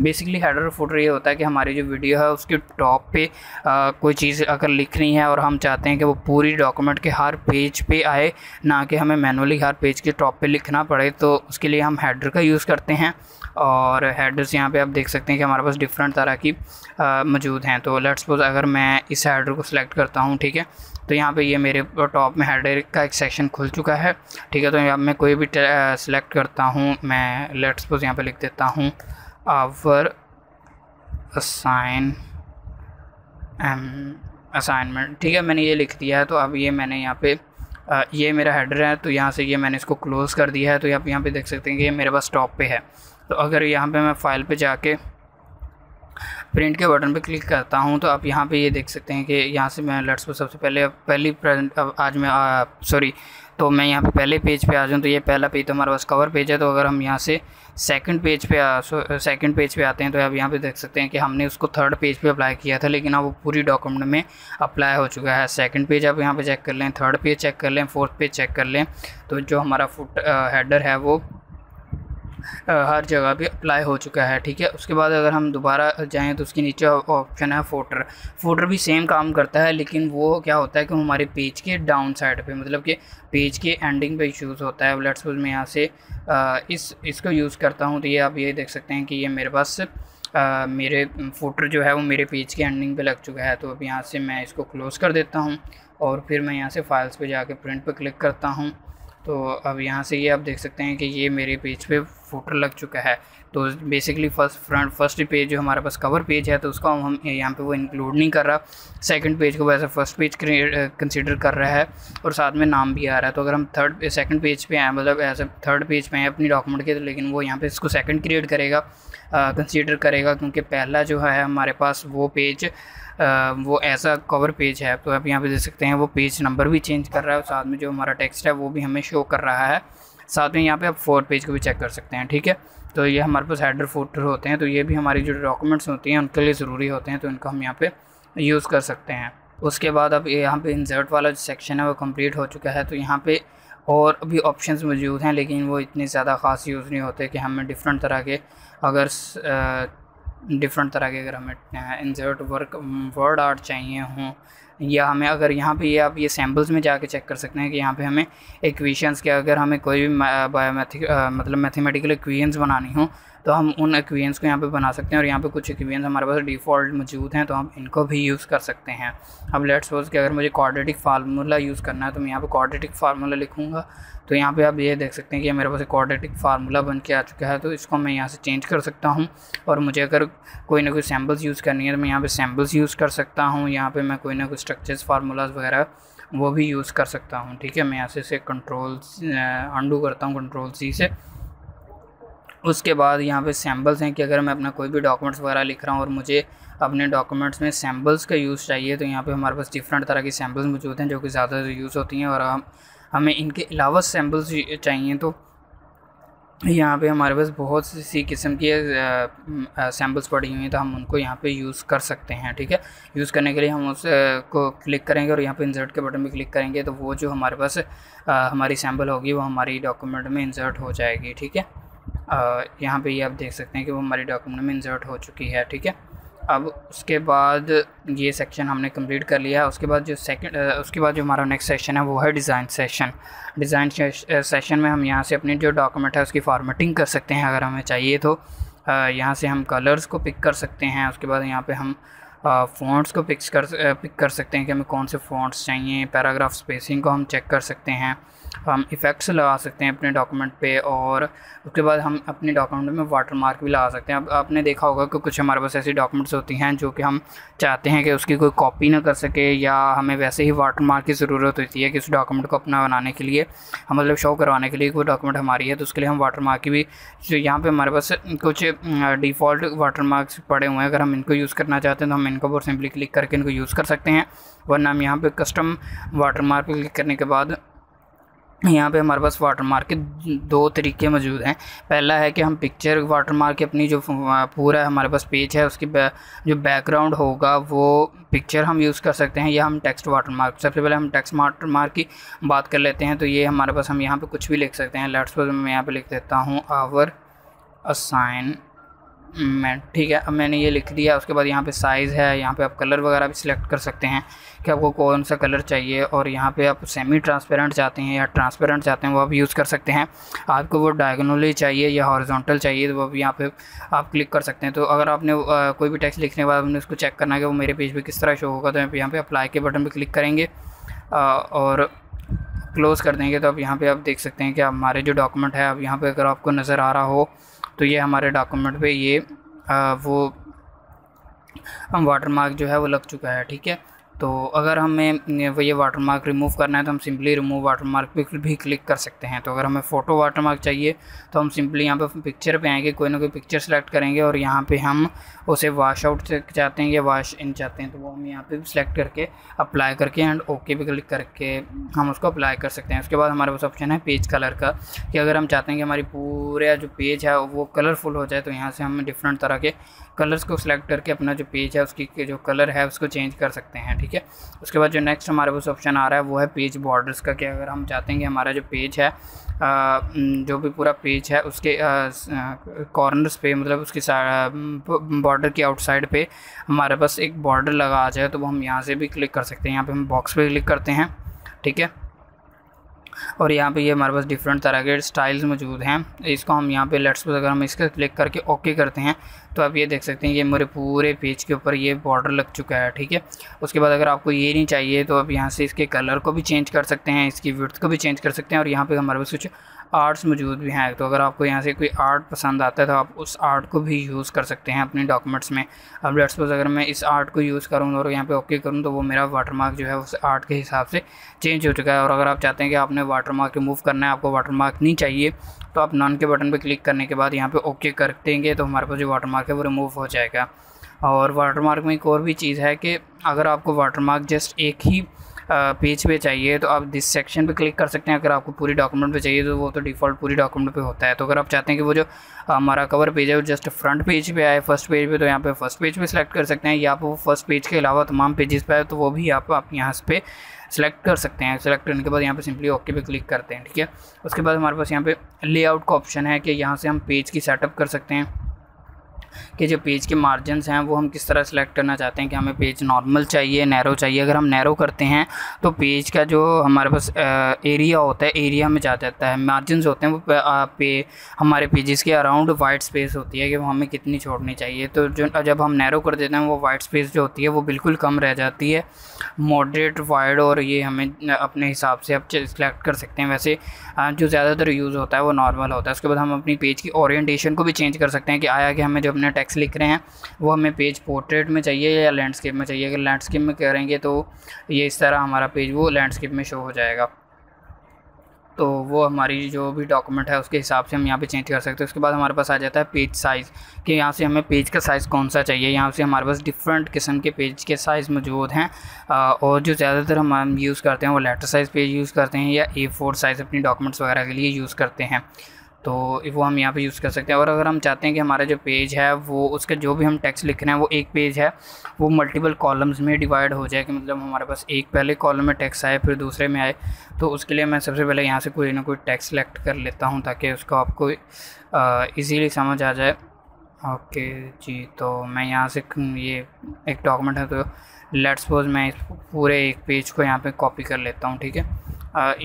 बेसिकली हेडर और फुटर ये होता है कि हमारी जो वीडियो है उसके टॉप पे कोई चीज़ अगर लिखनी है और हम चाहते हैं कि वो पूरी डॉक्यूमेंट के हर पेज पे आए, ना कि हमें मैनुअली हर पेज के टॉप पे लिखना पड़े, तो उसके लिए हम हेडर का यूज़ करते हैं। और हेडर्स यहाँ पर आप देख सकते हैं कि हमारे पास डिफरेंट तरह की मौजूद हैं। तो लेट्स सपोज अगर मैं इस हेडर को सिलेक्ट करता हूँ, ठीक है, तो यहाँ पे ये मेरे टॉप में हेडर का एक सेक्शन खुल चुका है। ठीक है, तो यहाँ मैं कोई भी सिलेक्ट करता हूँ, मैं लेट्स सपोज यहाँ पे लिख देता हूँ आवर असाइनमेंट। ठीक है, मैंने ये लिख दिया है तो अब ये मैंने यहाँ पे ये मेरा हेडर है तो यहाँ से ये मैंने इसको क्लोज़ कर दिया है। तो आप यहाँ पे देख सकते हैं कि ये मेरे पास टॉप पे है। तो अगर यहाँ पे मैं फाइल पे जाके प्रिंट के बटन पे क्लिक करता हूं तो आप यहां पे ये देख सकते हैं कि यहां से मैं लेट्स पे सबसे पहले मैं यहाँ पे पहले पेज पे आ जाऊँ तो ये पहला पेज तो हमारे पास कवर पेज है। तो अगर हम यहाँ से सेकंड पेज पे आते हैं तो आप यहाँ पे देख सकते हैं कि हमने उसको थर्ड पेज पे अप्लाई किया था, लेकिन अब वो पूरी डॉक्यूमेंट में अप्लाई हो चुका है। सेकंड पेज आप यहाँ पे चेक कर लें, थर्ड पेज चेक कर लें, फोर्थ पेज चेक कर लें, तो जो हमारा फुट हेडर है वो हर जगह पे अप्लाई हो चुका है। ठीक है, उसके बाद अगर हम दोबारा जाएं तो उसके नीचे ऑप्शन है फोटर। फोटर भी सेम काम करता है, लेकिन वो क्या होता है कि हमारे पेज के डाउन साइड पे, मतलब कि पेज के एंडिंग पे यूज़ होता है। लेट्स सपोज मैं यहाँ से इसको यूज़ करता हूँ तो ये आप ये देख सकते हैं कि ये मेरे पास मेरे फोटर जो है वो मेरे पेज के एंडिंग पे लग चुका है। तो अब यहाँ से मैं इसको क्लोज़ कर देता हूँ और फिर मैं यहाँ से फाइल्स पर जाके प्रिंट पर क्लिक करता हूँ। तो अब यहाँ से ये आप देख सकते हैं कि ये मेरे पेज पे फोटर लग चुका है। तो बेसिकली फर्स्ट पेज जो हमारे पास कवर पेज है तो उसका हम यहाँ पे वो इंक्लूड नहीं कर रहा, सेकंड पेज को वैसे फर्स्ट पेज कंसीडर कर रहा है और साथ में नाम भी आ रहा है। तो अगर हम सेकंड पेज पे हैं, मतलब ऐसे थर्ड पेज पे हैं अपनी डॉक्यूमेंट के, तो लेकिन वो यहाँ पे इसको सेकंड क्रिएट करेगा, कंसीडर करेगा, क्योंकि पहला जो है हमारे पास वो पेज वो ऐसा कवर पेज है। तो आप यहाँ पे देख सकते हैं वो पेज नंबर भी चेंज कर रहा है और साथ में जो हमारा टेक्स्ट है वो भी हमें शो कर रहा है। साथ में यहाँ पे आप फोर्थ पेज को भी चेक कर सकते हैं। ठीक है, तो ये हमारे पास हेडर फुटर होते हैं, तो ये भी हमारी जो डॉक्यूमेंट्स होती हैं उनके लिए ज़रूरी होते हैं, तो इनका हम यहाँ पे यूज़ कर सकते हैं। उसके बाद अब यहाँ पे इंसर्ट वाला जो सेक्शन है वो कंप्लीट हो चुका है। तो यहाँ पे और भी ऑप्शंस मौजूद हैं, लेकिन वो इतने ज़्यादा ख़ास यूज़ नहीं होते कि हमें डिफरेंट तरह के अगर हमें इंसर्ट वर्ड आर्ट चाहिए हों, या हमें अगर यहाँ पे आप ये सैम्पल्स में जाके चेक कर सकते हैं कि यहाँ पे हमें इक्वेशंस के अगर हमें कोई भी मैथमेटिकल इक्वेशंस बनानी हो तो हम उन इक्वेशंस को यहाँ पे बना सकते हैं। और यहाँ पे कुछ इक्वेशंस हमारे पास डिफ़ॉल्ट मौजूद हैं तो हम इनको भी यूज़ कर सकते हैं। अब लेट्स सपोज कि अगर मुझे क्वाड्रेटिक फार्मूला यूज़ करना है तो मैं यहाँ पर क्वाड्रेटिक फार्मूला लिखूँगा, तो यहाँ पर आप ये देख सकते हैं कि मेरे पास क्वाड्रेटिक फार्मूला बन के आ चुका है। तो इसको मैं यहाँ से चेंज कर सकता हूँ और मुझे अगर कोई ना कोई सैम्पल्स यूज़ करनी है तो मैं यहाँ पर सैम्पल्स यूज़ कर सकता हूँ। यहाँ पर मैं कोई ना कोई स्ट्रक्चर्स फार्मूलाज वगैरह वो भी यूज़ कर सकता हूँ। ठीक है, मैं यहाँ से कंट्रोल अंडू करता हूँ, कंट्रोल सी से। उसके बाद यहाँ पे सैम्पल्स हैं कि अगर मैं अपना कोई भी डॉक्यूमेंट्स वगैरह लिख रहा हूँ और मुझे अपने डॉक्यूमेंट्स में सैम्पल्स का यूज़ चाहिए तो यहाँ पे हमारे पास डिफरेंट तरह की सैम्पल्स मौजूद हैं जो कि ज़्यादा यूज़ होती हैं। और हमें इनके अलावा सैम्पल्स चाहिए तो यहाँ पे हमारे पास बहुत सी किस्म की सैम्पल्स पड़ी हुई हैं, तो हम उनको यहाँ पे यूज़ कर सकते हैं। ठीक है, यूज़ करने के लिए हम उसको क्लिक करेंगे और यहाँ पे इंसर्ट के बटन पे क्लिक करेंगे तो वो जो हमारे पास हमारी सैम्पल होगी वो हमारी डॉक्यूमेंट में इंसर्ट हो जाएगी। ठीक है, यहाँ पे ये आप देख सकते हैं कि वो हमारी डॉक्यूमेंट में इंसर्ट हो चुकी है। ठीक है, अब उसके बाद ये सेक्शन हमने कंप्लीट कर लिया है। उसके बाद जो हमारा नेक्स्ट सेक्शन है वो है डिज़ाइन सेशन। डिज़ाइन सेशन में हम यहाँ से अपनी जो डॉक्यूमेंट है उसकी फॉर्मेटिंग कर सकते हैं अगर हमें चाहिए तो। यहाँ से हम कलर्स को पिक कर सकते हैं। उसके बाद यहाँ पे हम फ़ॉन्ट्स को पिक कर सकते हैं कि हमें कौन से फ़ॉन्ट्स चाहिए। पैराग्राफ स्पेसिंग को हम चेक कर सकते हैं। हम इफ़ेक्ट्स लगा सकते हैं अपने डॉक्यूमेंट पे और उसके बाद हम अपने डॉक्यूमेंट में वाटरमार्क भी लगा सकते हैं। अब आपने देखा होगा कि कुछ हमारे पास ऐसी डॉक्यूमेंट्स होती हैं जो कि हम चाहते हैं कि उसकी कोई कॉपी ना कर सके, या हमें वैसे ही वाटरमार्क की ज़रूरत होती है कि उस डॉक्यूमेंट को अपना बनाने के लिए, हम मतलब शो करवाने के लिए वो डॉक्यूमेंट हमारी है, तो उसके लिए हम वाटरमार्क की भी, जो यहाँ पर हमारे पास कुछ डिफ़ॉल्ट वाटरमार्क्स पड़े हुए हैं, अगर हम इनको यूज़ करना चाहते हैं तो हम इनको बहुत सिंपली क्लिक करके इनको यूज़ कर सकते हैं। वरना हम यहाँ पर कस्टम वाटरमार्क पर क्लिक करने के बाद यहाँ पे हमारे पास वाटरमार्क के दो तरीके मौजूद हैं। पहला है कि हम पिक्चर वाटरमार्क की अपनी जो पूरा हमारे पास पेज है उसकी जो बैकग्राउंड होगा वो पिक्चर हम यूज़ कर सकते हैं, या हम टेक्स्ट वाटरमार्क। सबसे पहले हम टेक्स्ट वाटरमार्क की बात कर लेते हैं। तो ये हमारे पास, हम यहाँ पे कुछ भी लिख सकते हैं। लेट्स सपोज मैं यहाँ पे लिख देता हूँ आवर असाइन मैं। ठीक है, अब मैंने ये लिख दिया। उसके बाद यहाँ पे साइज़ है, यहाँ पे आप कलर वगैरह भी सिलेक्ट कर सकते हैं कि आपको कौन सा कलर चाहिए, और यहाँ पे आप सेमी ट्रांसपेरेंट चाहते हैं या ट्रांसपेरेंट चाहते हैं वो आप यूज़ कर सकते हैं। आपको वो डायगोनली चाहिए या हॉरिजॉन्टल चाहिए तो वो अब यहाँ पे आप क्लिक कर सकते हैं। तो अगर आपने कोई भी टेक्स्ट लिखने के बाद आपने उसको चेक करना है कि वो मेरे पेज पर किस तरह शो होगा, तो आप यहाँ पर अप्लाई के बटन पर क्लिक करेंगे और क्लोज़ कर देंगे। तो अब यहाँ पर आप देख सकते हैं कि हमारे जो डॉक्यूमेंट है, अब यहाँ पर अगर आपको नज़र आ रहा हो तो ये हमारे डॉक्यूमेंट पे ये वो वाटरमार्क जो है वो लग चुका है। ठीक है, तो अगर हमें वो ये वाटरमार्क रिमूव करना है तो हम सिंपली रिमूव वाटरमार्क पे भी क्लिक कर सकते हैं। तो अगर हमें फ़ोटो वाटरमार्क चाहिए तो हम सिंपली यहाँ पे पिक्चर पे आएंगे, कोई ना कोई पिक्चर सेलेक्ट करेंगे और यहाँ पे हम उसे वाश आउट चाहते हैं या वाश इन चाहते हैं तो वो हम यहाँ पे सेलेक्ट करके अप्लाई करके एंड ओके पे क्लिक करके हम उसको अप्लाई कर सकते हैं। उसके बाद हमारे पास ऑप्शन है पेज कलर का कि अगर हम चाहते हैं कि हमारी पूरा जो पेज है वो कलरफुल हो जाए तो यहाँ से हम डिफरेंट तरह के कलर्स को सिलेक्ट करके अपना जो पेज है उसकी जो कलर है उसको चेंज कर सकते हैं, ठीक है। उसके बाद जो नेक्स्ट हमारे पास ऑप्शन आ रहा है वो है पेज बॉर्डर्स का कि अगर हम चाहते हैं कि हमारा जो पेज है जो भी पूरा पेज है उसके कॉर्नर्स पे मतलब उसकी बॉर्डर की आउटसाइड पे हमारे पास एक बॉर्डर लगा आ जाए तो वो हम यहाँ से भी क्लिक कर सकते हैं। यहाँ पे हम बॉक्स पे क्लिक करते हैं, ठीक है, और यहाँ पे ये हमारे पास डिफरेंट तरह के स्टाइल्स मौजूद हैं। इसको हम यहाँ पे लेट्स अगर हम इसका क्लिक करके ओके करते हैं तो आप ये देख सकते हैं ये मेरे पूरे पेज के ऊपर ये बॉर्डर लग चुका है, ठीक है। उसके बाद अगर आपको ये नहीं चाहिए तो आप यहाँ से इसके कलर को भी चेंज कर सकते हैं, इसकी विड्थ को भी चेंज कर सकते हैं और यहाँ पर हमारे पास कुछ आर्ट्स मौजूद भी हैं। तो अगर आपको यहाँ से कोई आर्ट पसंद आता है तो आप उस आर्ट को भी यूज़ कर सकते हैं अपने डॉक्यूमेंट्स में। अब लेट्स सपोज अगर मैं इस आर्ट को यूज़ करूँगा और यहाँ पे ओके करूँ तो वो मेरा वाटरमार्क जो है उस आर्ट के हिसाब से चेंज हो चुका है। और अगर आप चाहते हैं कि आपने वाटरमार्क रिमूव करना है, आपको वाटरमार्क नहीं चाहिए, तो आप नॉन के बटन पर क्लिक करने के बाद यहाँ पर ओके कर देंगे तो हमारे पास जो वाटरमार्क है वो रिमूव हो जाएगा। और वाटरमार्क में एक और भी चीज़ है कि अगर आपको वाटरमार्क जस्ट एक ही पेज पे चाहिए तो आप दिस सेक्शन पे क्लिक कर सकते हैं। अगर आपको पूरी डॉक्यूमेंट पे चाहिए तो वो तो डिफ़ॉल्ट पूरी डॉक्यूमेंट पे होता है। तो अगर आप चाहते हैं कि वो जो हमारा कवर पेज है वो जस्ट फ्रंट पेज पे आए, फर्स्ट पेज पे, तो यहाँ पे फर्स्ट पेज पे सिलेक्ट कर सकते हैं, या आप वो फर्स्ट पेज के अलावा तमाम पेजेस पे आए तो वो भी आप यहाँ पे सेलेक्ट कर सकते हैं। सेलेक्ट करने के बाद यहाँ पे सिंपली ओके पे क्लिक करते हैं, ठीक है। उसके बाद हमारे पास यहाँ पे लेआउट का ऑप्शन है कि यहाँ से हम पेज की सेटअप कर सकते हैं कि जो पेज के मार्जिन्स हैं वो हम किस तरह सेलेक्ट करना चाहते हैं, कि हमें पेज नॉर्मल चाहिए, नैरो चाहिए। अगर हम नैरो करते हैं तो पेज का जो हमारे पास एरिया होता है एरिया में जा जाता है। मार्जिन्स होते हैं वो हमारे पेजेस के अराउंड वाइड स्पेस होती है कि वो हमें कितनी छोड़नी चाहिए। तो जब हम नैरो कर देते हैं वो वाइड स्पेस जो होती है वो बिल्कुल कम रह जाती है, मॉडरेट वाइड, और ये हमें अपने हिसाब से आप सेलेक्ट कर सकते हैं। वैसे जो ज़्यादातर यूज़ होता है वो नॉर्मल होता है। उसके बाद हम अपनी पेज की ओरिएंटेशन को भी चेंज कर सकते हैं कि आया कि हमें जो अपना टेक्स्ट लिख रहे हैं वो हमें पेज पोर्ट्रेट में चाहिए या लैंडस्केप में चाहिए। अगर लैंडस्केप में करेंगे तो ये इस तरह हमारा पेज वो लैंडस्केप में शो हो जाएगा। तो वो हमारी जो भी डॉक्यूमेंट है उसके हिसाब से हम यहाँ पे चेंज कर सकते हैं। उसके बाद हमारे पास आ जाता है पेज साइज़ कि यहाँ से हमें पेज का साइज़ कौन सा चाहिए। यहाँ से हमारे पास डिफरेंट किस्म के पेज के साइज़ मौजूद हैं और जो ज़्यादातर हम यूज़ करते हैं वो लेटर साइज़ पेज यूज़ करते हैं या A4 साइज़ अपनी डॉक्यूमेंट्स वगैरह के लिए यूज़ करते हैं, तो वो हम यहाँ पे यूज़ कर सकते हैं। और अगर हम चाहते हैं कि हमारा जो पेज है वो उसका जो भी हम टेक्स्ट लिख रहे हैं वो एक पेज है वो मल्टीपल कॉलम्स में डिवाइड हो जाए कि मतलब हमारे पास एक पहले कॉलम में टेक्स्ट आए फिर दूसरे में आए, तो उसके लिए मैं सबसे पहले यहाँ से कोई ना कोई टेक्स्ट सेलेक्ट कर लेता हूँ ताकि उसको आपको ईज़िली समझ आ जाए। ओके जी, तो मैं यहाँ से ये एक डॉक्यूमेंट है तो लेट्स सपोज मैं इस पूरे एक पेज को यहाँ पर कॉपी कर लेता हूँ, ठीक है।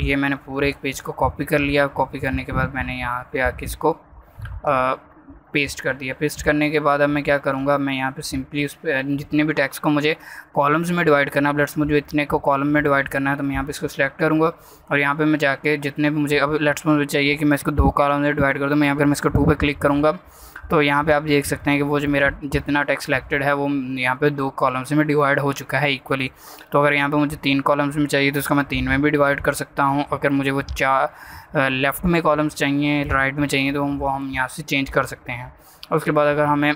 ये मैंने पूरे एक पेज को कॉपी कर लिया। कॉपी करने के बाद मैंने यहाँ पे आके इसको पेस्ट कर दिया। पेस्ट करने के बाद अब मैं क्या करूँगा, मैं यहाँ पे सिंपली उस पर जितने भी टेक्स्ट को मुझे कॉलम्स में डिवाइड करना है, लेट्स मुझे इतने को कॉलम में डिवाइड करना है तो मैं यहाँ पे इसको सिलेक्ट करूँगा और यहाँ पे मैं जाके जितने भी मुझे अब लेट्स मुझे चाहिए कि मैं इसको दो कॉलम में डिवाइड कर दूँ, मैं यहाँ पर मैं इसको 2 पर क्लिक करूँगा तो यहाँ पे आप देख सकते हैं कि वो जो मेरा जितना टेक्स्ट सेलेक्टेड है वो यहाँ पे 2 कॉलम्स में डिवाइड हो चुका है इक्वली। तो अगर यहाँ पे मुझे 3 कॉलम्स में चाहिए तो उसका मैं 3 में भी डिवाइड कर सकता हूँ। अगर मुझे वो 4 लेफ़्ट में कॉलम्स चाहिए, राइट में चाहिए, तो वो हम यहाँ से चेंज कर सकते हैं। उसके बाद अगर हमें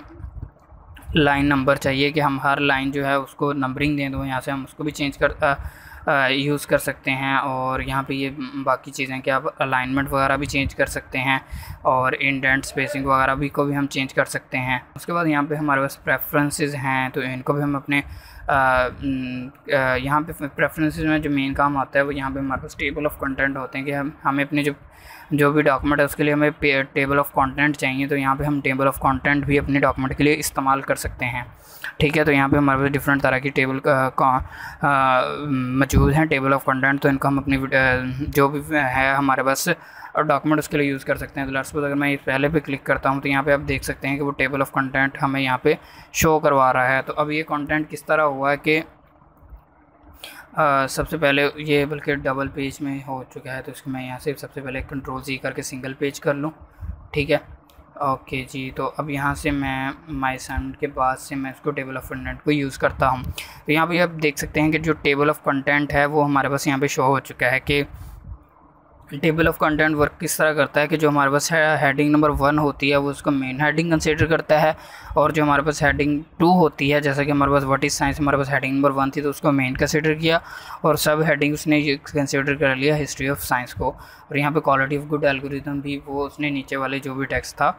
लाइन नंबर चाहिए कि हम हर लाइन जो है उसको नंबरिंग दें तो यहाँ से हम उसको भी चेंज कर यूज़ कर सकते हैं। और यहाँ पे ये बाकी चीज़ें कि आप अलाइनमेंट वगैरह भी चेंज कर सकते हैं और इंडेंट स्पेसिंग वगैरह भी को भी हम चेंज कर सकते हैं। उसके बाद यहाँ पे हमारे पास प्रेफरेंसेस हैं तो इनको भी हम अपने यहाँ पे प्रेफरेंसेस में जो मेन काम आता है वो यहाँ पे हमारे पास टेबल ऑफ कंटेंट होते हैं कि हमें अपने जो भी डॉक्यूमेंट है उसके लिए हमें टेबल ऑफ कंटेंट चाहिए तो यहाँ पे हम टेबल ऑफ कंटेंट भी अपने डॉक्यूमेंट के लिए इस्तेमाल कर सकते हैं, ठीक है। तो यहाँ पे हमारे पास डिफरेंट तरह की टेबल मौजूद हैं टेबल ऑफ कंटेंट, तो इनका हम अपनी जो भी है हमारे पास और डॉक्यूमेंट उसके लिए यूज़ कर सकते हैं। तो लेट्स सपोज अगर मैं पहले पे क्लिक करता हूँ तो यहाँ पे आप देख सकते हैं कि वो टेबल ऑफ कंटेंट हमें यहाँ पे शो करवा रहा है। तो अब ये कंटेंट किस तरह हुआ कि सबसे पहले ये बल्कि डबल पेज में हो चुका है तो इसको मैं यहाँ से सबसे पहले कंट्रोल Z करके सिंगल पेज कर लूँ, ठीक है। ओके जी, तो अब यहाँ से मैं माई असाइनमेंट के बाद से मैं इसको टेबल ऑफ़ कंटेंट को यूज़ करता हूँ। तो यहाँ पे आप देख सकते हैं कि जो टेबल ऑफ़ कंटेंट है वो हमारे पास यहाँ पे शो हो चुका है कि टेबल ऑफ़ कंटेंट वर्क किस तरह करता है कि जो हमारे पास हेडिंग नंबर 1 होती है वो उसको मेन हेडिंग कंसीडर करता है, और जो हमारे पास हेडिंग 2 होती है जैसा कि हमारे पास व्हाट इज़ साइंस, हमारे पास हेडिंग नंबर 1 थी तो उसको मेन कंसीडर किया और सब हेडिंग उसने कंसीडर कर लिया हिस्ट्री ऑफ साइंस को। और यहाँ पे क्वालिटी ऑफ गुड एल्गोरिथम भी वो उसने नीचे वाले जो भी टेक्स्ट था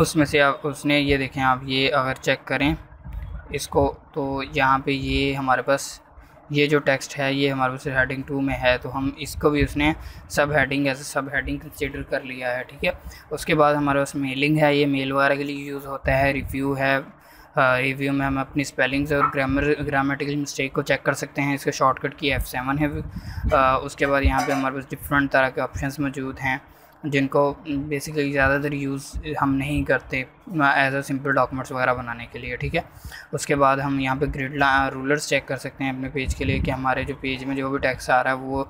उसमें से आप उसने ये देखें, आप ये अगर चेक करें इसको तो यहाँ पर ये हमारे पास ये जो टेक्स्ट है ये हमारे पास हेडिंग 2 में है तो हम इसको भी उसने सब हेडिंग एज ए सब हेडिंग कंसीडर कर लिया है, ठीक है। उसके बाद हमारे पास मेलिंग है, ये मेल वगैरह के लिए यूज़ होता है। रिव्यू है, रिव्यू में हम अपनी स्पेलिंग्स और ग्रामेटिकल मिस्टेक को चेक कर सकते हैं, इसका शॉर्टकट की F7 है। उसके बाद यहाँ पे हमारे पास डिफरेंट तरह के ऑप्शंस मौजूद हैं जिनको बेसिकली ज़्यादातर यूज़ हम नहीं करते एज अ सिंपल डॉक्यूमेंट्स वगैरह बनाने के लिए, ठीक है। उसके बाद हम यहाँ पे ग्रिड रूलर्स चेक कर सकते हैं अपने पेज के लिए कि हमारे जो पेज में जो भी टेक्स्ट आ रहा है वो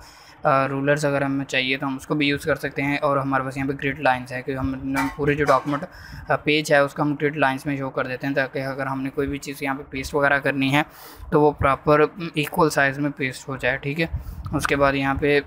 रूलर्स अगर हमें चाहिए तो हम उसको भी यूज़ कर सकते हैं। और हमारे पास यहाँ पे ग्रिड लाइंस है कि हम पूरे जो डॉक्यूमेंट पेज है उसको हम ग्रिड लाइंस में शो कर देते हैं ताकि अगर हमने कोई भी चीज़ यहाँ पे पेस्ट वगैरह करनी है तो वो प्रॉपर इक्वल साइज़ में पेस्ट हो जाए, ठीक है। उसके बाद यहाँ पर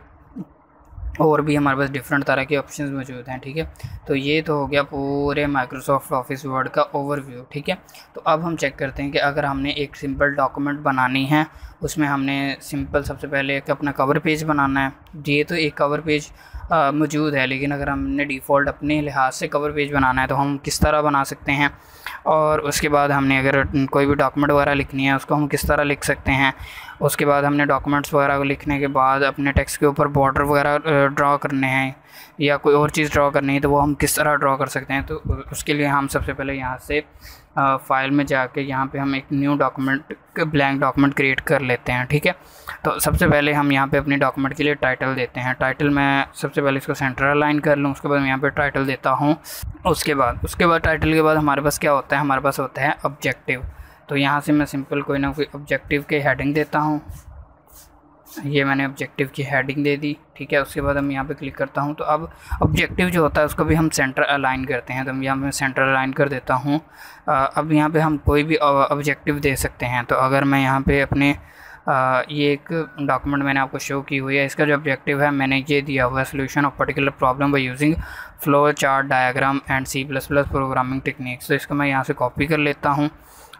और भी हमारे पास डिफरेंट तरह के ऑप्शंस मौजूद हैं, ठीक है। तो ये तो हो गया पूरे माइक्रोसॉफ्ट ऑफिस वर्ड का ओवरव्यू, ठीक है। तो अब हम चेक करते हैं कि अगर हमने एक सिंपल डॉक्यूमेंट बनानी है उसमें हमने सिंपल सबसे पहले एक अपना कवर पेज बनाना है। ये तो एक कवर पेज मौजूद है लेकिन अगर हमने डिफ़ॉल्ट अपने लिहाज से कवर पेज बनाना है तो हम किस तरह बना सकते हैं, और उसके बाद हमने अगर कोई भी डॉक्यूमेंट वगैरह लिखनी है उसको हम किस तरह लिख सकते हैं। उसके बाद हमने डॉक्यूमेंट्स वगैरह को लिखने के बाद अपने टेक्स्ट के ऊपर बॉर्डर वगैरह ड्रा करने हैं या कोई और चीज़ ड्रा करनी है तो वो हम किस तरह ड्रा कर सकते हैं। तो उसके लिए हम सबसे पहले यहाँ से फाइल में जाके यहाँ पे हम एक new document blank document create कर लेते हैं, ठीक है। तो सबसे पहले हम यहाँ पे अपने डॉक्यूमेंट के लिए टाइटल देते हैं। टाइटल मैं सबसे पहले इसको सेंटर अलाइन कर लूँ, उसके बाद यहाँ पे टाइटल देता हूँ। उसके बाद टाइटल के बाद हमारे पास क्या होता है, हमारे पास होता है ऑब्जेक्टिव। तो यहाँ से मैं सिंपल कोई ना कोई ऑब्जेक्टिव की हेडिंग देता हूँ, ये मैंने ऑब्जेक्टिव की हेडिंग दे दी, ठीक है। उसके बाद हम यहाँ पे क्लिक करता हूँ तो अब ऑब्जेक्टिव जो होता है उसको भी हम सेंटर अलाइन करते हैं, तो हम यहाँ पे सेंटर अलाइन कर देता हूँ। अब यहाँ पे हम कोई भी ऑब्जेक्टिव दे सकते हैं। तो अगर मैं यहाँ पे अपने ये एक डॉक्यूमेंट मैंने आपको शो की हुई है, इसका जो ऑब्जेक्टिव है मैंने ये दिया हुआ है, solution of particular problem by using flow chart diagram and C++ programming techniques. तो इसको मैं यहाँ से कॉपी कर लेता हूँ।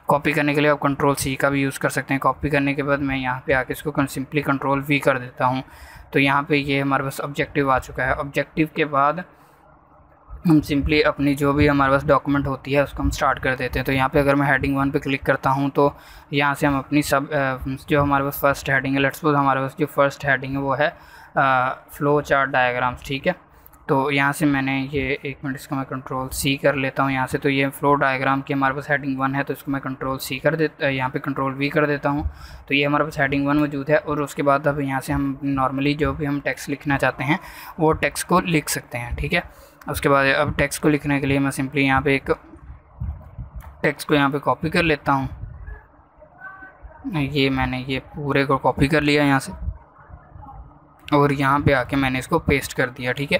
कॉपी करने के लिए आप Ctrl+C का भी यूज़ कर सकते हैं। कॉपी करने के बाद मैं यहाँ पे आके इसको सिंपली Ctrl+V कर देता हूँ। तो यहाँ पे ये हमारे पास ऑब्जेक्टिव आ चुका है। ऑब्जेक्टिव के बाद हम सिंपली अपनी जो भी हमारे पास डॉक्यूमेंट होती है उसको हम स्टार्ट कर देते हैं। तो यहाँ पे अगर मैं हेडिंग 1 पे क्लिक करता हूँ तो यहाँ से हम अपनी सब जो हमारे पास फर्स्ट हेडिंग है, लेट्स सपोज हमारे पास जो फर्स्ट हेडिंग है वो है फ्लो चार्ट डायग्राम्स, ठीक है। तो यहाँ से मैंने ये एक मिनट इसको मैं Ctrl+C कर लेता हूँ यहाँ से। तो ये फ्लो डायग्राम की हमारे पास हेडिंग 1 है तो इसको मैं Ctrl+C कर देता, यहाँ पे Ctrl+V कर देता हूँ। तो ये हमारे पास हेडिंग 1 मौजूद है। और उसके बाद अब यहाँ से हम नॉर्मली जो भी हम टेक्स्ट लिखना चाहते हैं वो टेक्स्ट को लिख सकते हैं, ठीक है। उसके बाद अब टेक्स्ट को लिखने के लिए मैं सिंपली यहाँ पर एक टेक्स्ट को यहाँ पर कॉपी कर लेता हूँ। ये मैंने ये पूरे को कॉपी कर लिया यहाँ से और यहाँ पे आके मैंने इसको पेस्ट कर दिया, ठीक है।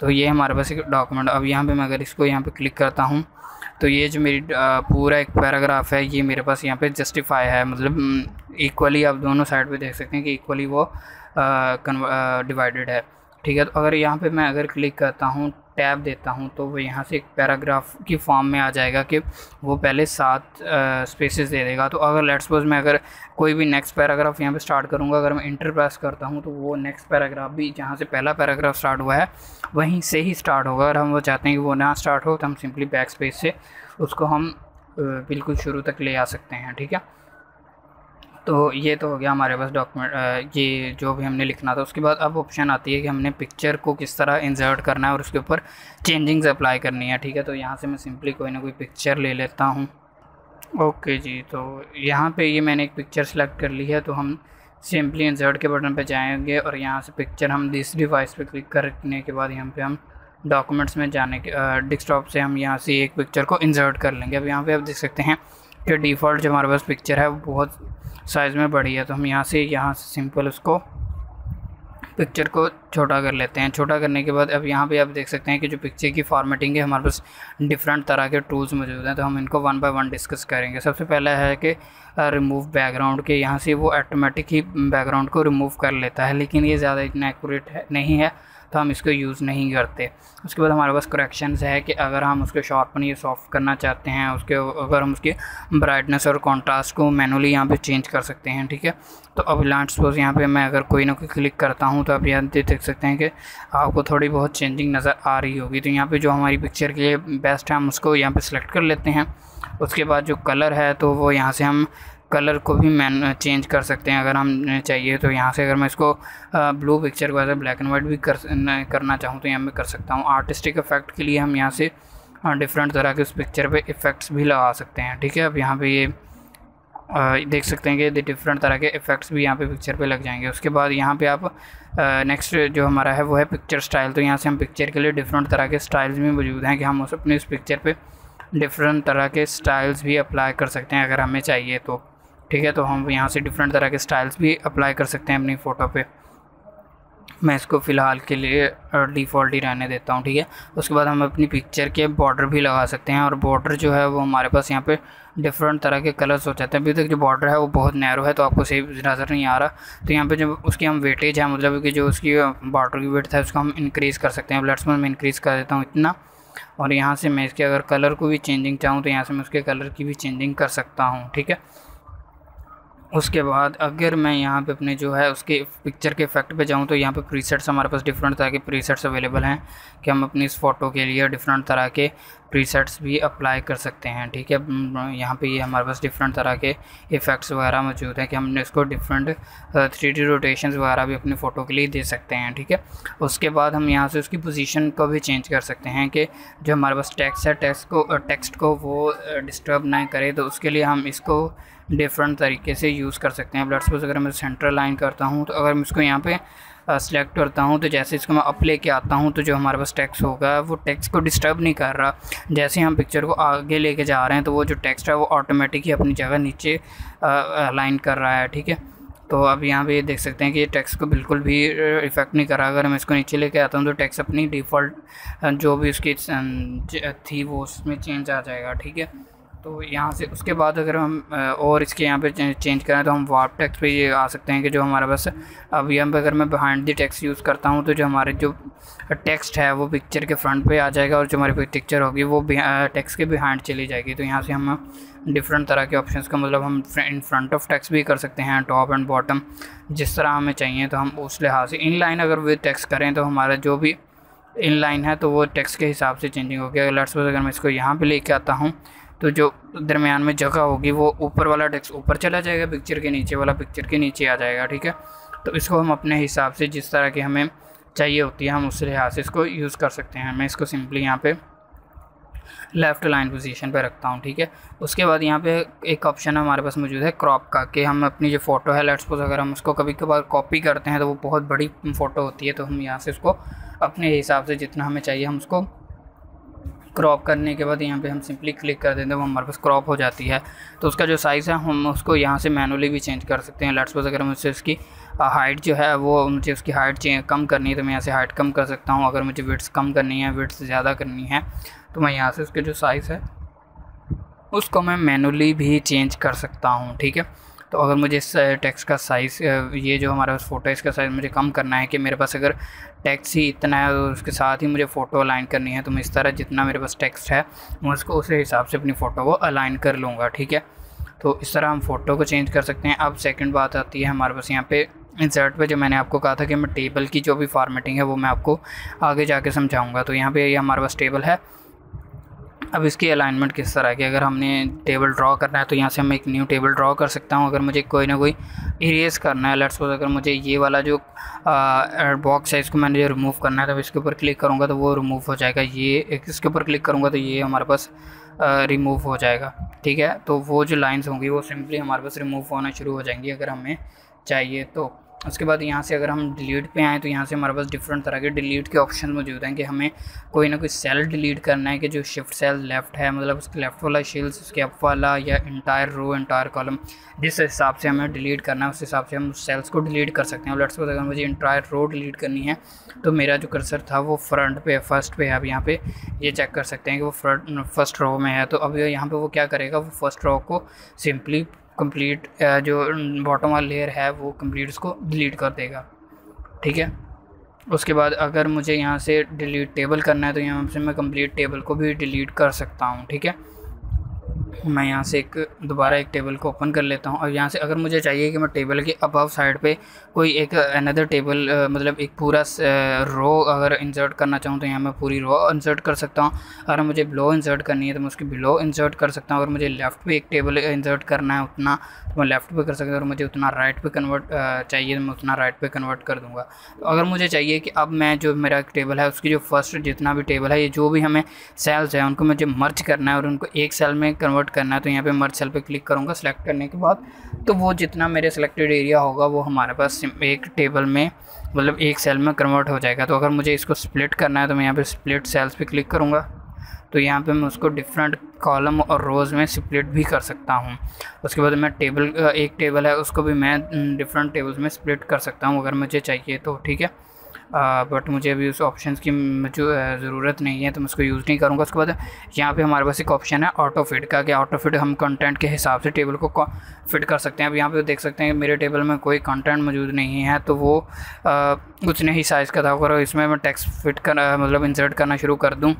तो ये हमारे पास एक डॉक्यूमेंट। अब यहाँ पे मैं अगर इसको यहाँ पे क्लिक करता हूँ तो ये जो मेरी पूरा एक पैराग्राफ है ये मेरे पास यहाँ पे जस्टिफाई है, मतलब इक्वली आप दोनों साइड पे देख सकते हैं कि इक्वली वो डिवाइडेड है, ठीक है। तो अगर यहाँ पे मैं अगर क्लिक करता हूँ, टैब देता हूँ तो वो यहाँ से एक पैराग्राफ की फॉर्म में आ जाएगा कि वो पहले 7 स्पेसेस दे देगा। तो अगर लेट्स सपोज मैं अगर कोई भी नेक्स्ट पैराग्राफ यहाँ पे स्टार्ट करूँगा, अगर मैं इंटर प्रेस करता हूँ तो वो नेक्स्ट पैराग्राफ भी जहाँ से पहला पैराग्राफ स्टार्ट हुआ है वहीं से ही स्टार्ट होगा। अगर हम वो चाहते हैं कि वो ना स्टार्ट हो तो हम सिंपली बैक स्पेस से उसको हम बिल्कुल शुरू तक ले आ सकते हैं, ठीक है। तो ये तो हो गया हमारे पास डॉक्यूमेंट ये जो भी हमने लिखना था। उसके बाद अब ऑप्शन आती है कि हमने पिक्चर को किस तरह इंसर्ट करना है और उसके ऊपर चेंजिंग्स अप्लाई करनी है, ठीक है। तो यहाँ से मैं सिंपली कोई ना कोई पिक्चर ले लेता हूँ। ओके जी, तो यहाँ पे ये मैंने एक पिक्चर सेलेक्ट कर ली है। तो हम सिंपली इंसर्ट के बटन पर जाएँगे और यहाँ से पिक्चर हम इस डिवाइस पर क्लिक करने के बाद यहाँ पर हम डॉक्यूमेंट्स में जाने के डेस्कटॉप से हम यहाँ से एक पिक्चर को इंसर्ट कर लेंगे। अब यहाँ पर आप देख सकते हैं कि डिफ़ॉल्ट जो हमारे पास पिक्चर है वो बहुत साइज़ में बड़ी है। तो हम यहाँ से सिंपल उसको पिक्चर को छोटा कर लेते हैं। छोटा करने के बाद अब यहाँ पे आप देख सकते हैं कि जो पिक्चर की फॉर्मेटिंग है हमारे पास डिफरेंट तरह के टूल्स मौजूद हैं, तो हम इनको वन बाय वन डिस्कस करेंगे। सबसे पहला है कि रिमूव बैकग्राउंड के, यहाँ से वो ऑटोमेटिक ही बैकग्राउंड को रिमूव कर लेता है, लेकिन ये ज़्यादा इतना एक्यूरेट नहीं है तो हम इसको यूज़ नहीं करते। उसके बाद हमारे पास करेक्शंस है कि अगर हम उसको शार्पन या सॉफ्ट करना चाहते हैं, उसके अगर हम उसकी ब्राइटनेस और कॉन्ट्रास्ट को मैनुअली यहाँ पे चेंज कर सकते हैं, ठीक है। तो अब लास्ट सपोज यहाँ पे मैं अगर कोई ना कोई क्लिक करता हूँ तो आप यहाँ देख सकते हैं कि आपको थोड़ी बहुत चेंजिंग नज़र आ रही होगी। तो यहाँ पर जो हमारी पिक्चर के लिए बेस्ट है हम उसको यहाँ पर सिलेक्ट कर लेते हैं। उसके बाद जो कलर है तो वो यहाँ से हम कलर को भी चेंज कर सकते हैं अगर हम चाहिए तो। यहाँ से अगर मैं इसको ब्लू पिक्चर को ऐसा ब्लैक एंड वाइट भी करना चाहूँ तो यहाँ मैं कर सकता हूँ। आर्टिस्टिक इफेक्ट के लिए हम यहाँ से डिफरेंट तरह के उस पिक्चर पे इफ़ेक्ट्स भी लगा सकते हैं, ठीक है। अब यहाँ पे ये देख सकते हैं कि डिफरेंट तरह के इफ़ेक्ट्स भी यहाँ पे पिक्चर पे लग जाएंगे। उसके बाद यहाँ पे आप नेक्स्ट जो हमारा है वो है पिक्चर स्टाइल। तो यहाँ से हम पिक्चर के लिए डिफरेंट तरह के स्टाइल्स भी मौजूद हैं कि हम अपने उस पिक्चर पर डिफरेंट तरह के स्टाइल्स भी अप्लाई कर सकते हैं अगर हमें चाहिए तो, ठीक है। तो हम यहाँ से डिफरेंट तरह के स्टाइल्स भी अप्लाई कर सकते हैं अपनी फ़ोटो पे। मैं इसको फ़िलहाल के लिए डिफ़ॉल्ट ही रहने देता हूँ, ठीक है। उसके बाद हम अपनी पिक्चर के बॉर्डर भी लगा सकते हैं, और बॉर्डर जो है वो हमारे पास यहाँ पे डिफरेंट तरह के कलर्स हो जाते हैं। अभी तक जो बॉर्डर है वो बहुत नैरो है तो आपको सही नज़र नहीं आ रहा, तो यहाँ पे जब उसकी हम वेटेज है, मतलब कि जो उसकी बॉर्डर की वेट है उसको हम इंक्रीज़ कर सकते हैं। लेट्स मैं इंक्रीज़ कर देता हूँ इतना, और यहाँ से मैं इसके अगर कलर को भी चेंजिंग चाहूँ तो यहाँ से मैं उसके कलर की भी चेंजिंग कर सकता हूँ, ठीक है। उसके बाद अगर मैं यहाँ पे अपने जो है उसके पिक्चर के इफेक्ट पे जाऊँ तो यहाँ पे प्रीसेट्स हमारे पास डिफरेंट तरह के प्रीसेट्स अवेलेबल हैं कि हम अपनी इस फ़ोटो के लिए डिफरेंट तरह के प्रीसेट्स भी अप्लाई कर सकते हैं, ठीक है। यहाँ पे ये हमारे पास डिफरेंट तरह के इफ़ेक्ट्स वगैरह मौजूद हैं कि हमने इसको डिफरेंट 3D रोटेशंस वगैरह भी अपनी फ़ोटो के लिए दे सकते हैं, ठीक है। उसके बाद हम यहाँ से उसकी पोजीशन को भी चेंज कर सकते हैं कि जो हमारे पास टेक्स्ट है टेक्स्ट को वो डिस्टर्ब ना करे, तो उसके लिए हम इसको डिफरेंट तरीके से यूज़ कर सकते हैं। लेट्स सपोज अगर मैं सेंट्रल लाइन करता हूँ तो अगर मैं इसको यहाँ पे सेलेक्ट करता हूँ तो जैसे इसको मैं अप ले के आता हूँ तो जो हमारे पास टेक्स्ट होगा वो टेक्स्ट को डिस्टर्ब नहीं कर रहा। जैसे हम पिक्चर को आगे लेके जा रहे हैं तो वो जो टेक्स्ट है वो ऑटोमेटिक ही अपनी जगह नीचे अलाइन कर रहा है, ठीक है। तो अब यहाँ पे देख सकते हैं कि ये टेक्स्ट को बिल्कुल भी इफ़ेक्ट नहीं कर रहा। अगर मैं इसको नीचे लेके आता हूँ तो टेक्स्ट अपनी डिफ़ॉल्ट जो भी उसकी थी वो उसमें चेंज आ जाएगा, ठीक है। तो यहाँ से उसके बाद अगर हम और इसके यहाँ पे चेंज करें तो हम वार्प टेक्स्ट पे ये आ सकते हैं कि जो हमारे पास अब यहाँ पे अगर मैं बिहाइंड दी टेक्स्ट यूज़ करता हूँ तो जो हमारे जो टेक्स्ट है वो पिक्चर के फ्रंट पे आ जाएगा और जो हमारी पिक्चर होगी वो टेक्स्ट के बिहाइंड चली जाएगी। तो यहाँ से हम डिफरेंट तरह के ऑप्शंस का मतलब हम इन फ्रंट ऑफ टेक्स्ट भी कर सकते हैं, टॉप एंड बॉटम जिस तरह हमें चाहिए तो हम उस लिहाज से इन लाइन अगर विद टेक्स्ट करें तो हमारा जो भी इन लाइन है तो वो टेक्स्ट के हिसाब से चेंजिंग होगी। अगर मैं इसको यहाँ पर लेके आता हूँ तो जो दरमियान में जगह होगी वो ऊपर वाला टेक्स्ट ऊपर चला जाएगा, पिक्चर के नीचे वाला पिक्चर के नीचे आ जाएगा, ठीक है। तो इसको हम अपने हिसाब से जिस तरह की हमें चाहिए होती है हम उस लिहाज से इसको यूज़ कर सकते हैं। मैं इसको सिंपली यहाँ पे लेफ़्ट लाइन पोजीशन पे रखता हूँ, ठीक है। उसके बाद यहाँ पे एक ऑप्शन हमारे पास मौजूद है क्रॉप का, कि हम अपनी जो फ़ोटो है लेट्स सपोज अगर हम उसको कभी कभार कॉपी करते हैं तो वो बहुत बड़ी फ़ोटो होती है, तो हम यहाँ से उसको अपने हिसाब से जितना हमें चाहिए हम उसको क्रॉप करने के बाद यहाँ पे हम सिंपली क्लिक कर देते हैं, वो हमारे पास क्रॉप हो जाती है। तो उसका जो साइज़ है हम उसको यहाँ से मैनुअली भी चेंज कर सकते हैं। लेट्स सपोज अगर मुझे उसकी हाइट जो है वो मुझे उसकी हाइट कम करनी है तो मैं यहाँ से हाइट कम कर सकता हूँ। अगर मुझे विड्थ कम करनी है, विड्थ ज़्यादा करनी है तो मैं यहाँ से उसका जो साइज़ है उसको मैं मैनुअली भी चेंज कर सकता हूँ, ठीक है। तो अगर मुझे इस टेक्स्ट का साइज़, ये जो हमारे पास फ़ोटो है इसका साइज़ मुझे कम करना है कि मेरे पास अगर टेक्स्ट ही इतना है तो उसके साथ ही मुझे फ़ोटो अलाइन करनी है, तो मैं इस तरह जितना मेरे पास टेक्स्ट है मैं उसको उसी हिसाब से अपनी फ़ोटो को अलाइन कर लूँगा, ठीक है। तो इस तरह हम फ़ोटो को चेंज कर सकते हैं। अब सेकंड बात आती है हमारे पास यहाँ पे इंसर्ट पे, जो मैंने आपको कहा था कि मैं टेबल की जो भी फॉर्मेटिंग है वो मैं आपको आगे जाके समझाऊँगा। तो यहाँ पर ये हमारे पास टेबल है। अब इसकी अलाइनमेंट किस तरह की, अगर हमने टेबल ड्रॉ करना है तो यहाँ से हम एक न्यू टेबल ड्रॉ कर सकता हूँ। अगर मुझे कोई ना कोई इरेज़ करना है, लेट्स सपोज अगर मुझे ये वाला जो बॉक्स है इसको मैंने रिमूव करना है तो इसके ऊपर क्लिक करूँगा तो वो रिमूव हो जाएगा। ये इसके ऊपर क्लिक करूँगा तो ये हमारे पास रिमूव हो जाएगा, ठीक है। तो वो जो लाइन्स होंगी वो सिंपली हमारे पास रिमूव होना शुरू हो जाएंगी अगर हमें चाहिए तो। उसके बाद यहाँ से अगर हम डिलीट पे आएँ तो यहाँ से हमारे पास डिफरेंट तरह के डिलीट के ऑप्शन मौजूद हैं कि हमें कोई ना कोई सेल डिलीट करना है कि जो शिफ्ट सेल लेफ़्ट है, मतलब उसके लेफ़्ट वाला शेल्स, उसके अप वाला या इंटायर रो इंटायर कॉलम, जिस हिसाब से हमें डिलीट करना है उस हिसाब से हम उस सेल्स को डिलीट कर सकते हैं। लेट्स सपोज अगर मुझे इंटायर रो डिलीट करनी है तो मेरा जो कर्सर था वो फ्रंट पे फर्स्ट पे है। अब यहाँ पे ये चेक कर सकते हैं कि वो फ्रंट फर्स्ट रो में है, तो अब यहाँ पे वो क्या करेगा, वो फर्स्ट रो को सिंपली कंप्लीट जो बॉटम वाला लेयर है वो कंप्लीट उसको डिलीट कर देगा, ठीक है। उसके बाद अगर मुझे यहाँ से डिलीट टेबल करना है तो यहाँ से मैं कंप्लीट टेबल को भी डिलीट कर सकता हूँ, ठीक है। मैं यहाँ से एक दोबारा एक टेबल को ओपन कर लेता हूँ और यहाँ से अगर मुझे चाहिए कि मैं टेबल के अबव साइड पे कोई एक अनदर टेबल मतलब एक पूरा रो अगर इंसर्ट करना चाहूँ तो यहाँ मैं पूरी रो इंसर्ट कर सकता हूँ। अगर मुझे बिलो इंसर्ट करनी है तो मैं उसके बिलो इंसर्ट कर सकता हूँ। अगर मुझे लेफ़्ट पे एक टेबल इंसर्ट करना है उतना तो मैं लेफ़्ट पे कर सकता हूँ, और मुझे उतना राइट पे कन्वर्ट चाहिए तो मैं उतना राइट पे कन्वर्ट कर दूँगा। तो अगर मुझे चाहिए कि अब मैं जो मेरा टेबल है उसकी जो फर्स्ट जितना भी टेबल है ये जो भी हमें सेल्स हैं उनको मुझे मर्ज करना है और उनको एक सेल में कन्वर्ट करना है तो यहाँ पे मर्ज सेल पे क्लिक करूँगा। सेलेक्ट करने के बाद तो वो जितना मेरे सिलेक्टेड एरिया होगा वो हमारे पास एक टेबल में मतलब एक सेल में कन्वर्ट हो जाएगा। तो अगर मुझे इसको स्प्लिट करना है तो मैं यहाँ पे स्प्लिट सेल्स पे क्लिक करूँगा तो यहाँ पे मैं उसको डिफरेंट कॉलम और रोज़ में स्प्लिट भी कर सकता हूँ। उसके बाद मैं टेबल एक टेबल है उसको भी मैं डिफरेंट टेबल्स में स्प्लिट कर सकता हूँ अगर मुझे चाहिए तो, ठीक है। बट मुझे अभी उस ऑप्शन की ज़रूरत नहीं है तो मैं उसको यूज़ नहीं करूँगा। उसके बाद यहाँ पे हमारे पास एक ऑप्शन है ऑटो फिट का कि ऑटो फिट हम कंटेंट के हिसाब से टेबल को फिट कर सकते हैं। अब यहाँ पे देख सकते हैं मेरे टेबल में कोई कंटेंट मौजूद नहीं है तो वो उतने ही साइज़ का था। अगर इसमें मैं टेक्स्ट फिट कर मतलब इंसर्ट करना शुरू कर दूँ,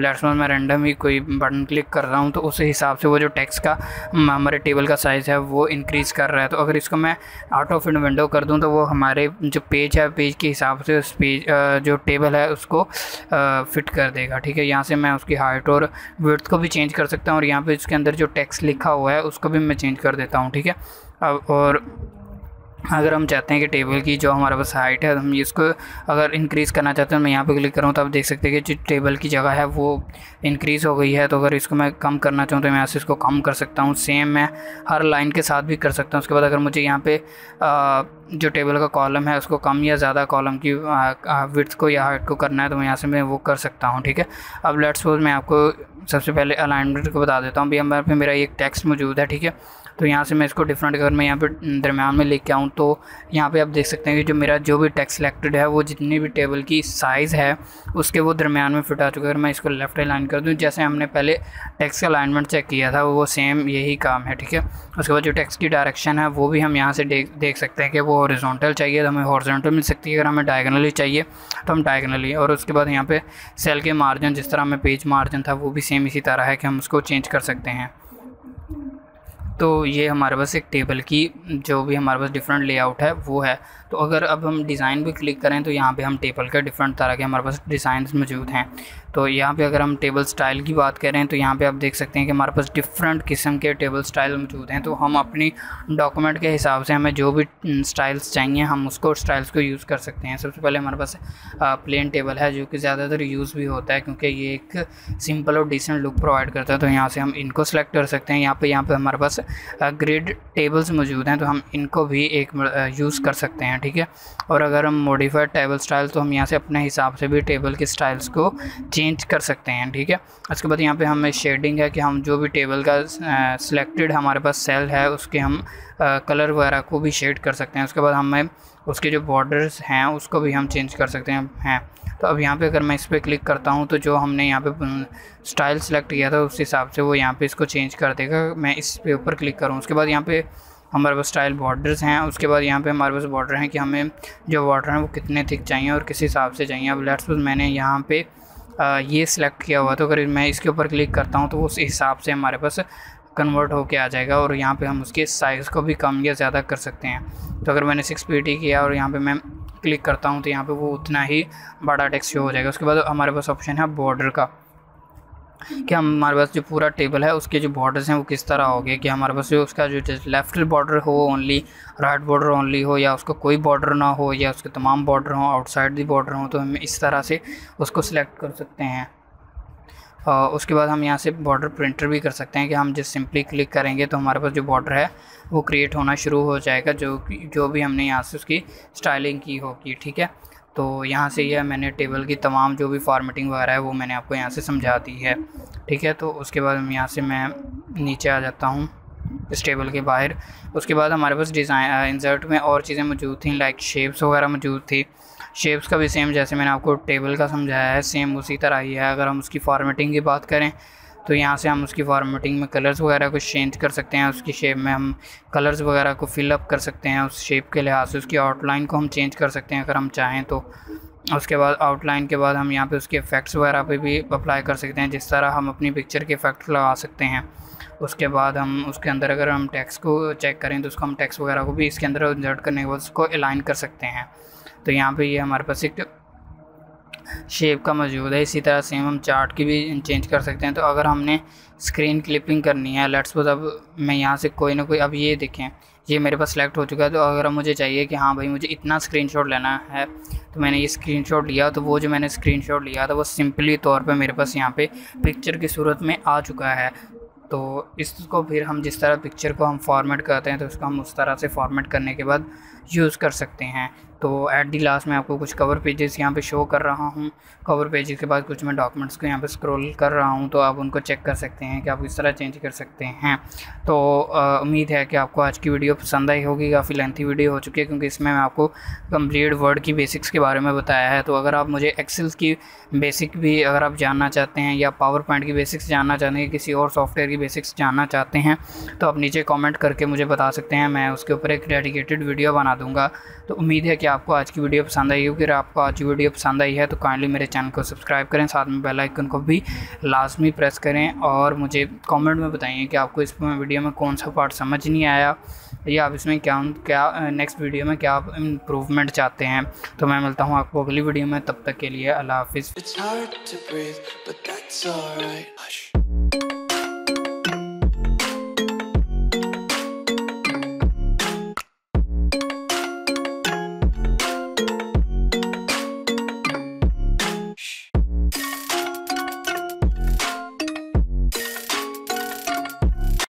लेट्स मैं रैंडम ही कोई बटन क्लिक कर रहा हूँ तो उस हिसाब से वो जो टेक्स्ट का हमारे टेबल का साइज़ है वो इंक्रीज़ कर रहा है। तो अगर इसको मैं ऑटो फिट विंडो कर दूँ तो वो हमारे जो पेज है पेज के हिसाब से पेज जो टेबल है उसको फिट कर देगा, ठीक है। यहाँ से मैं उसकी हाइट और विड्थ को भी चेंज कर सकता हूँ और यहाँ पे इसके अंदर जो टेक्स्ट लिखा हुआ है उसको भी मैं चेंज कर देता हूँ, ठीक है। अब और अगर हम चाहते हैं कि टेबल की जो हमारे पास हाइट है हम इसको अगर इंक्रीज़ करना चाहते हैं मैं यहाँ पे क्लिक करूँ तो आप देख सकते हैं कि जो टेबल की जगह है वो इंक्रीज़ हो गई है। तो अगर इसको मैं कम करना चाहूँ तो मैं यहाँ से इसको कम कर सकता हूँ। सेम मैं हर लाइन के साथ भी कर सकता हूँ। उसके बाद अगर मुझे यहाँ पे जो टेबल का कॉलम है उसको कम या ज़्यादा कॉलम की विड्थ को या हाइट को करना है तो मैं यहाँ से मैं वो कर सकता हूँ, ठीक है। अब लेट्स सपोज मैं आपको सबसे पहले अलाइनमेंट को बता देता हूँ। अभी हमारे पे मेरा एक टेक्स्ट मौजूद है, ठीक है। तो यहाँ से मैं इसको डिफरेंट अगर मैं यहाँ पे दरम्यान में लेके आऊँ तो यहाँ पे आप देख सकते हैं कि जो मेरा जो भी टेक्स्ट सेलेक्टेड है वो जितनी भी टेबल की साइज़ है उसके वो दरम्यान में फिट आ चुका है। अगर मैं इसको लेफ़्ट अलाइन कर दूँ जैसे हमने पहले टेक्स्ट का अलाइनमेंट चेक किया था वो सेम यही काम है, ठीक है। उसके बाद जो टेक्स्ट की डायरेक्शन है वो भी हम यहाँ से देख सकते हैं कि वो हॉरिजॉन्टल चाहिए तो हमें हॉरिजॉन्टल मिल सकती है, अगर हमें डायगोनली चाहिए तो हम डायगोनली। और उसके बाद यहाँ पे सेल के मार्जिन जिस तरह हमें पेज मार्जिन था वो भी सेम इसी तरह है कि हम उसको चेंज कर सकते हैं। तो ये हमारे पास एक टेबल की जो भी हमारे पास डिफरेंट लेआउट है वो है। तो अगर अब हम डिज़ाइन भी क्लिक करें तो यहाँ पे हम टेबल के डिफरेंट तरह के हमारे पास डिज़ाइन मौजूद हैं। तो यहाँ पे अगर हम टेबल स्टाइल की बात करें तो यहाँ पे आप देख सकते हैं कि हमारे पास डिफरेंट किस्म के टेबल स्टाइल मौजूद हैं। तो हम अपनी डॉक्यूमेंट के हिसाब से हमें जो भी स्टाइल्स चाहिए हम उसको स्टाइल्स को यूज़ कर सकते हैं। सबसे पहले हमारे पास प्लेन टेबल है जो कि ज़्यादातर यूज़ भी होता है क्योंकि ये एक सिंपल और डिसेंट लुक प्रोवाइड करता है। तो यहाँ से हम इनको सेलेक्ट कर सकते हैं। यहाँ पर हमारे पास ग्रिड टेबल्स मौजूद हैं तो हम इनको भी एक यूज़ कर सकते हैं, ठीक है। और अगर हम मॉडिफाइड टेबल स्टाइल तो हम यहाँ से अपने हिसाब से भी टेबल के स्टाइल्स को चेंज कर सकते हैं, ठीक है। उसके बाद यहाँ पे हमें शेडिंग है कि हम जो भी टेबल का सिलेक्टेड हमारे पास सेल है उसके हम कलर वगैरह को भी शेड कर सकते हैं। उसके बाद हमें उसके जो बॉर्डर्स हैं उसको भी हम चेंज कर सकते हैं। तो अब यहाँ पे अगर मैं इस पर क्लिक करता हूँ तो जो हमने यहाँ पे स्टाइल सेलेक्ट किया था उस हिसाब से वो यहाँ पे इसको चेंज कर देगा। मैं इस पे ऊपर क्लिक करूँ उसके बाद यहाँ पे हमारे पास स्टाइल बॉर्डर्स हैं। उसके बाद यहाँ पे हमारे पास बॉर्डर हैं कि हमें जो बॉर्डर हैं वो कितने थिक चाहिए और किस हिसाब से चाहिए। अब लेट्स सपोज मैंने यहाँ पर ये सिलेक्ट किया हुआ तो अगर मैं इसके ऊपर क्लिक करता हूँ तो उस हिसाब से हमारे पास कन्वर्ट होके आ जाएगा। और यहाँ पे हम उसके साइज़ को भी कम या ज़्यादा कर सकते हैं। तो अगर मैंने 6 PT किया और यहाँ पे मैं क्लिक करता हूँ तो यहाँ पे वो उतना ही बड़ा टेक्स्ट शो हो जाएगा। उसके बाद हमारे पास ऑप्शन है बॉर्डर का कि हमारे पास जो पूरा टेबल है उसके जो बॉर्डर्स हैं वो किस तरह हो गए कि हमारे पास जो उसका जो लेफ़्ट बॉर्डर हो ओनली, राइट बॉर्डर ओनली हो, या उसका कोई बॉर्डर ना हो, या उसके तमाम बॉर्डर हों, आउटसाइड दी बॉर्डर हों। तो हम इस तरह से उसको सिलेक्ट कर सकते हैं। उसके बाद हम यहाँ से बॉर्डर प्रिंटर भी कर सकते हैं कि हम जब सिंपली क्लिक करेंगे तो हमारे पास जो बॉर्डर है वो क्रिएट होना शुरू हो जाएगा, जो भी हमने यहाँ से उसकी स्टाइलिंग की होगी। ठीक है, तो यहाँ से यह मैंने टेबल की तमाम जो भी फॉर्मेटिंग वगैरह है वो मैंने आपको यहाँ से समझा दी है। ठीक है, तो उसके बाद हम यहाँ से मैं नीचे आ जाता हूँ इस टेबल के बाहर। उसके बाद हमारे पास डिज़ाइन इंसर्ट में और चीज़ें मौजूद थी, लाइक शेप्स वगैरह मौजूद थी। शेप्स का भी सेम जैसे मैंने आपको टेबल का समझाया है सेम उसी तरह ही है। अगर हम उसकी फॉर्मेटिंग की बात करें तो यहाँ से हम उसकी फॉर्मेटिंग में कलर्स वगैरह को चेंज कर सकते हैं, उसकी शेप में हम कलर्स वगैरह को फिलअप कर सकते हैं, उस शेप के लिहाज से उसकी आउटलाइन को हम चेंज कर सकते हैं अगर हम चाहें तो। उसके बाद आउटलाइन के बाद हम यहाँ पे उसके इफ़ेक्ट्स वगैरह पे भी अप्लाई कर सकते हैं, जिस तरह हम अपनी पिक्चर के इफ़ेक्ट लगा सकते हैं। उसके बाद हम उसके अंदर अगर हम टेक्स्ट को चेक करें तो उसको हम टेक्स्ट वगैरह को भी इसके अंदर इंसर्ट करने के बाद उसको अलाइन कर सकते हैं। तो यहाँ पे ये हमारे पास एक शेप का मौजूद है। इसी तरह सेम हम चार्ट की भी चेंज कर सकते हैं। तो अगर हमने स्क्रीन क्लिपिंग करनी है, लेट्स सपोज अब मैं यहाँ से कोई ना कोई, अब ये देखें ये मेरे पास सेलेक्ट हो चुका है। तो अगर मुझे चाहिए कि हाँ भाई मुझे इतना स्क्रीनशॉट लेना है, तो मैंने ये स्क्रीनशॉट लिया, तो वो जो मैंने स्क्रीनशॉट लिया था वो सिंपली तौर पर मेरे पास यहाँ पर पिक्चर की सूरत में आ चुका है। तो इसको फिर हम जिस तरह पिक्चर को हम फॉर्मेट करते हैं तो उसको हम उस तरह से फॉर्मेट करने के बाद यूज़ कर सकते हैं। तो एट दी लास्ट में आपको कुछ कवर पेजेस यहाँ पे शो कर रहा हूँ। कवर पेजेस के बाद कुछ मैं डॉक्यूमेंट्स को यहाँ पे स्क्रॉल कर रहा हूँ, तो आप उनको चेक कर सकते हैं कि आप इस तरह चेंज कर सकते हैं। तो उम्मीद है कि आपको आज की वीडियो पसंद आई होगी। काफ़ी लेंथी वीडियो हो चुकी है क्योंकि इसमें मैं आपको कंप्लीट वर्ड की बेसिक्स के बारे में बताया है। तो अगर आप मुझे एक्सेल की बेसिक भी अगर आप जानना चाहते हैं या पावर पॉइंट की बेसिक्स जानना चाहते हैं, किसी और सॉफ्टवेयर की बेसिक्स जानना चाहते हैं, तो आप नीचे कॉमेंट करके मुझे बता सकते हैं, मैं उसके ऊपर एक डेडिकेटेड वीडियो बना दूँगा। तो उम्मीद है कि आपको आज की वीडियो पसंद आई होगी। अगर आपको आज की वीडियो पसंद आई है तो काइंडली मेरे चैनल को सब्सक्राइब करें, साथ में बेल आइकन को भी लाजमी प्रेस करें और मुझे कमेंट में बताइए कि आपको इस वीडियो में कौन सा पार्ट समझ नहीं आया या आप इसमें क्या नेक्स्ट वीडियो में क्या आप इम्प्रूवमेंट चाहते हैं। तो मैं मिलता हूँ आपको अगली वीडियो में, तब तक के लिए अल्लाह हाफिज़।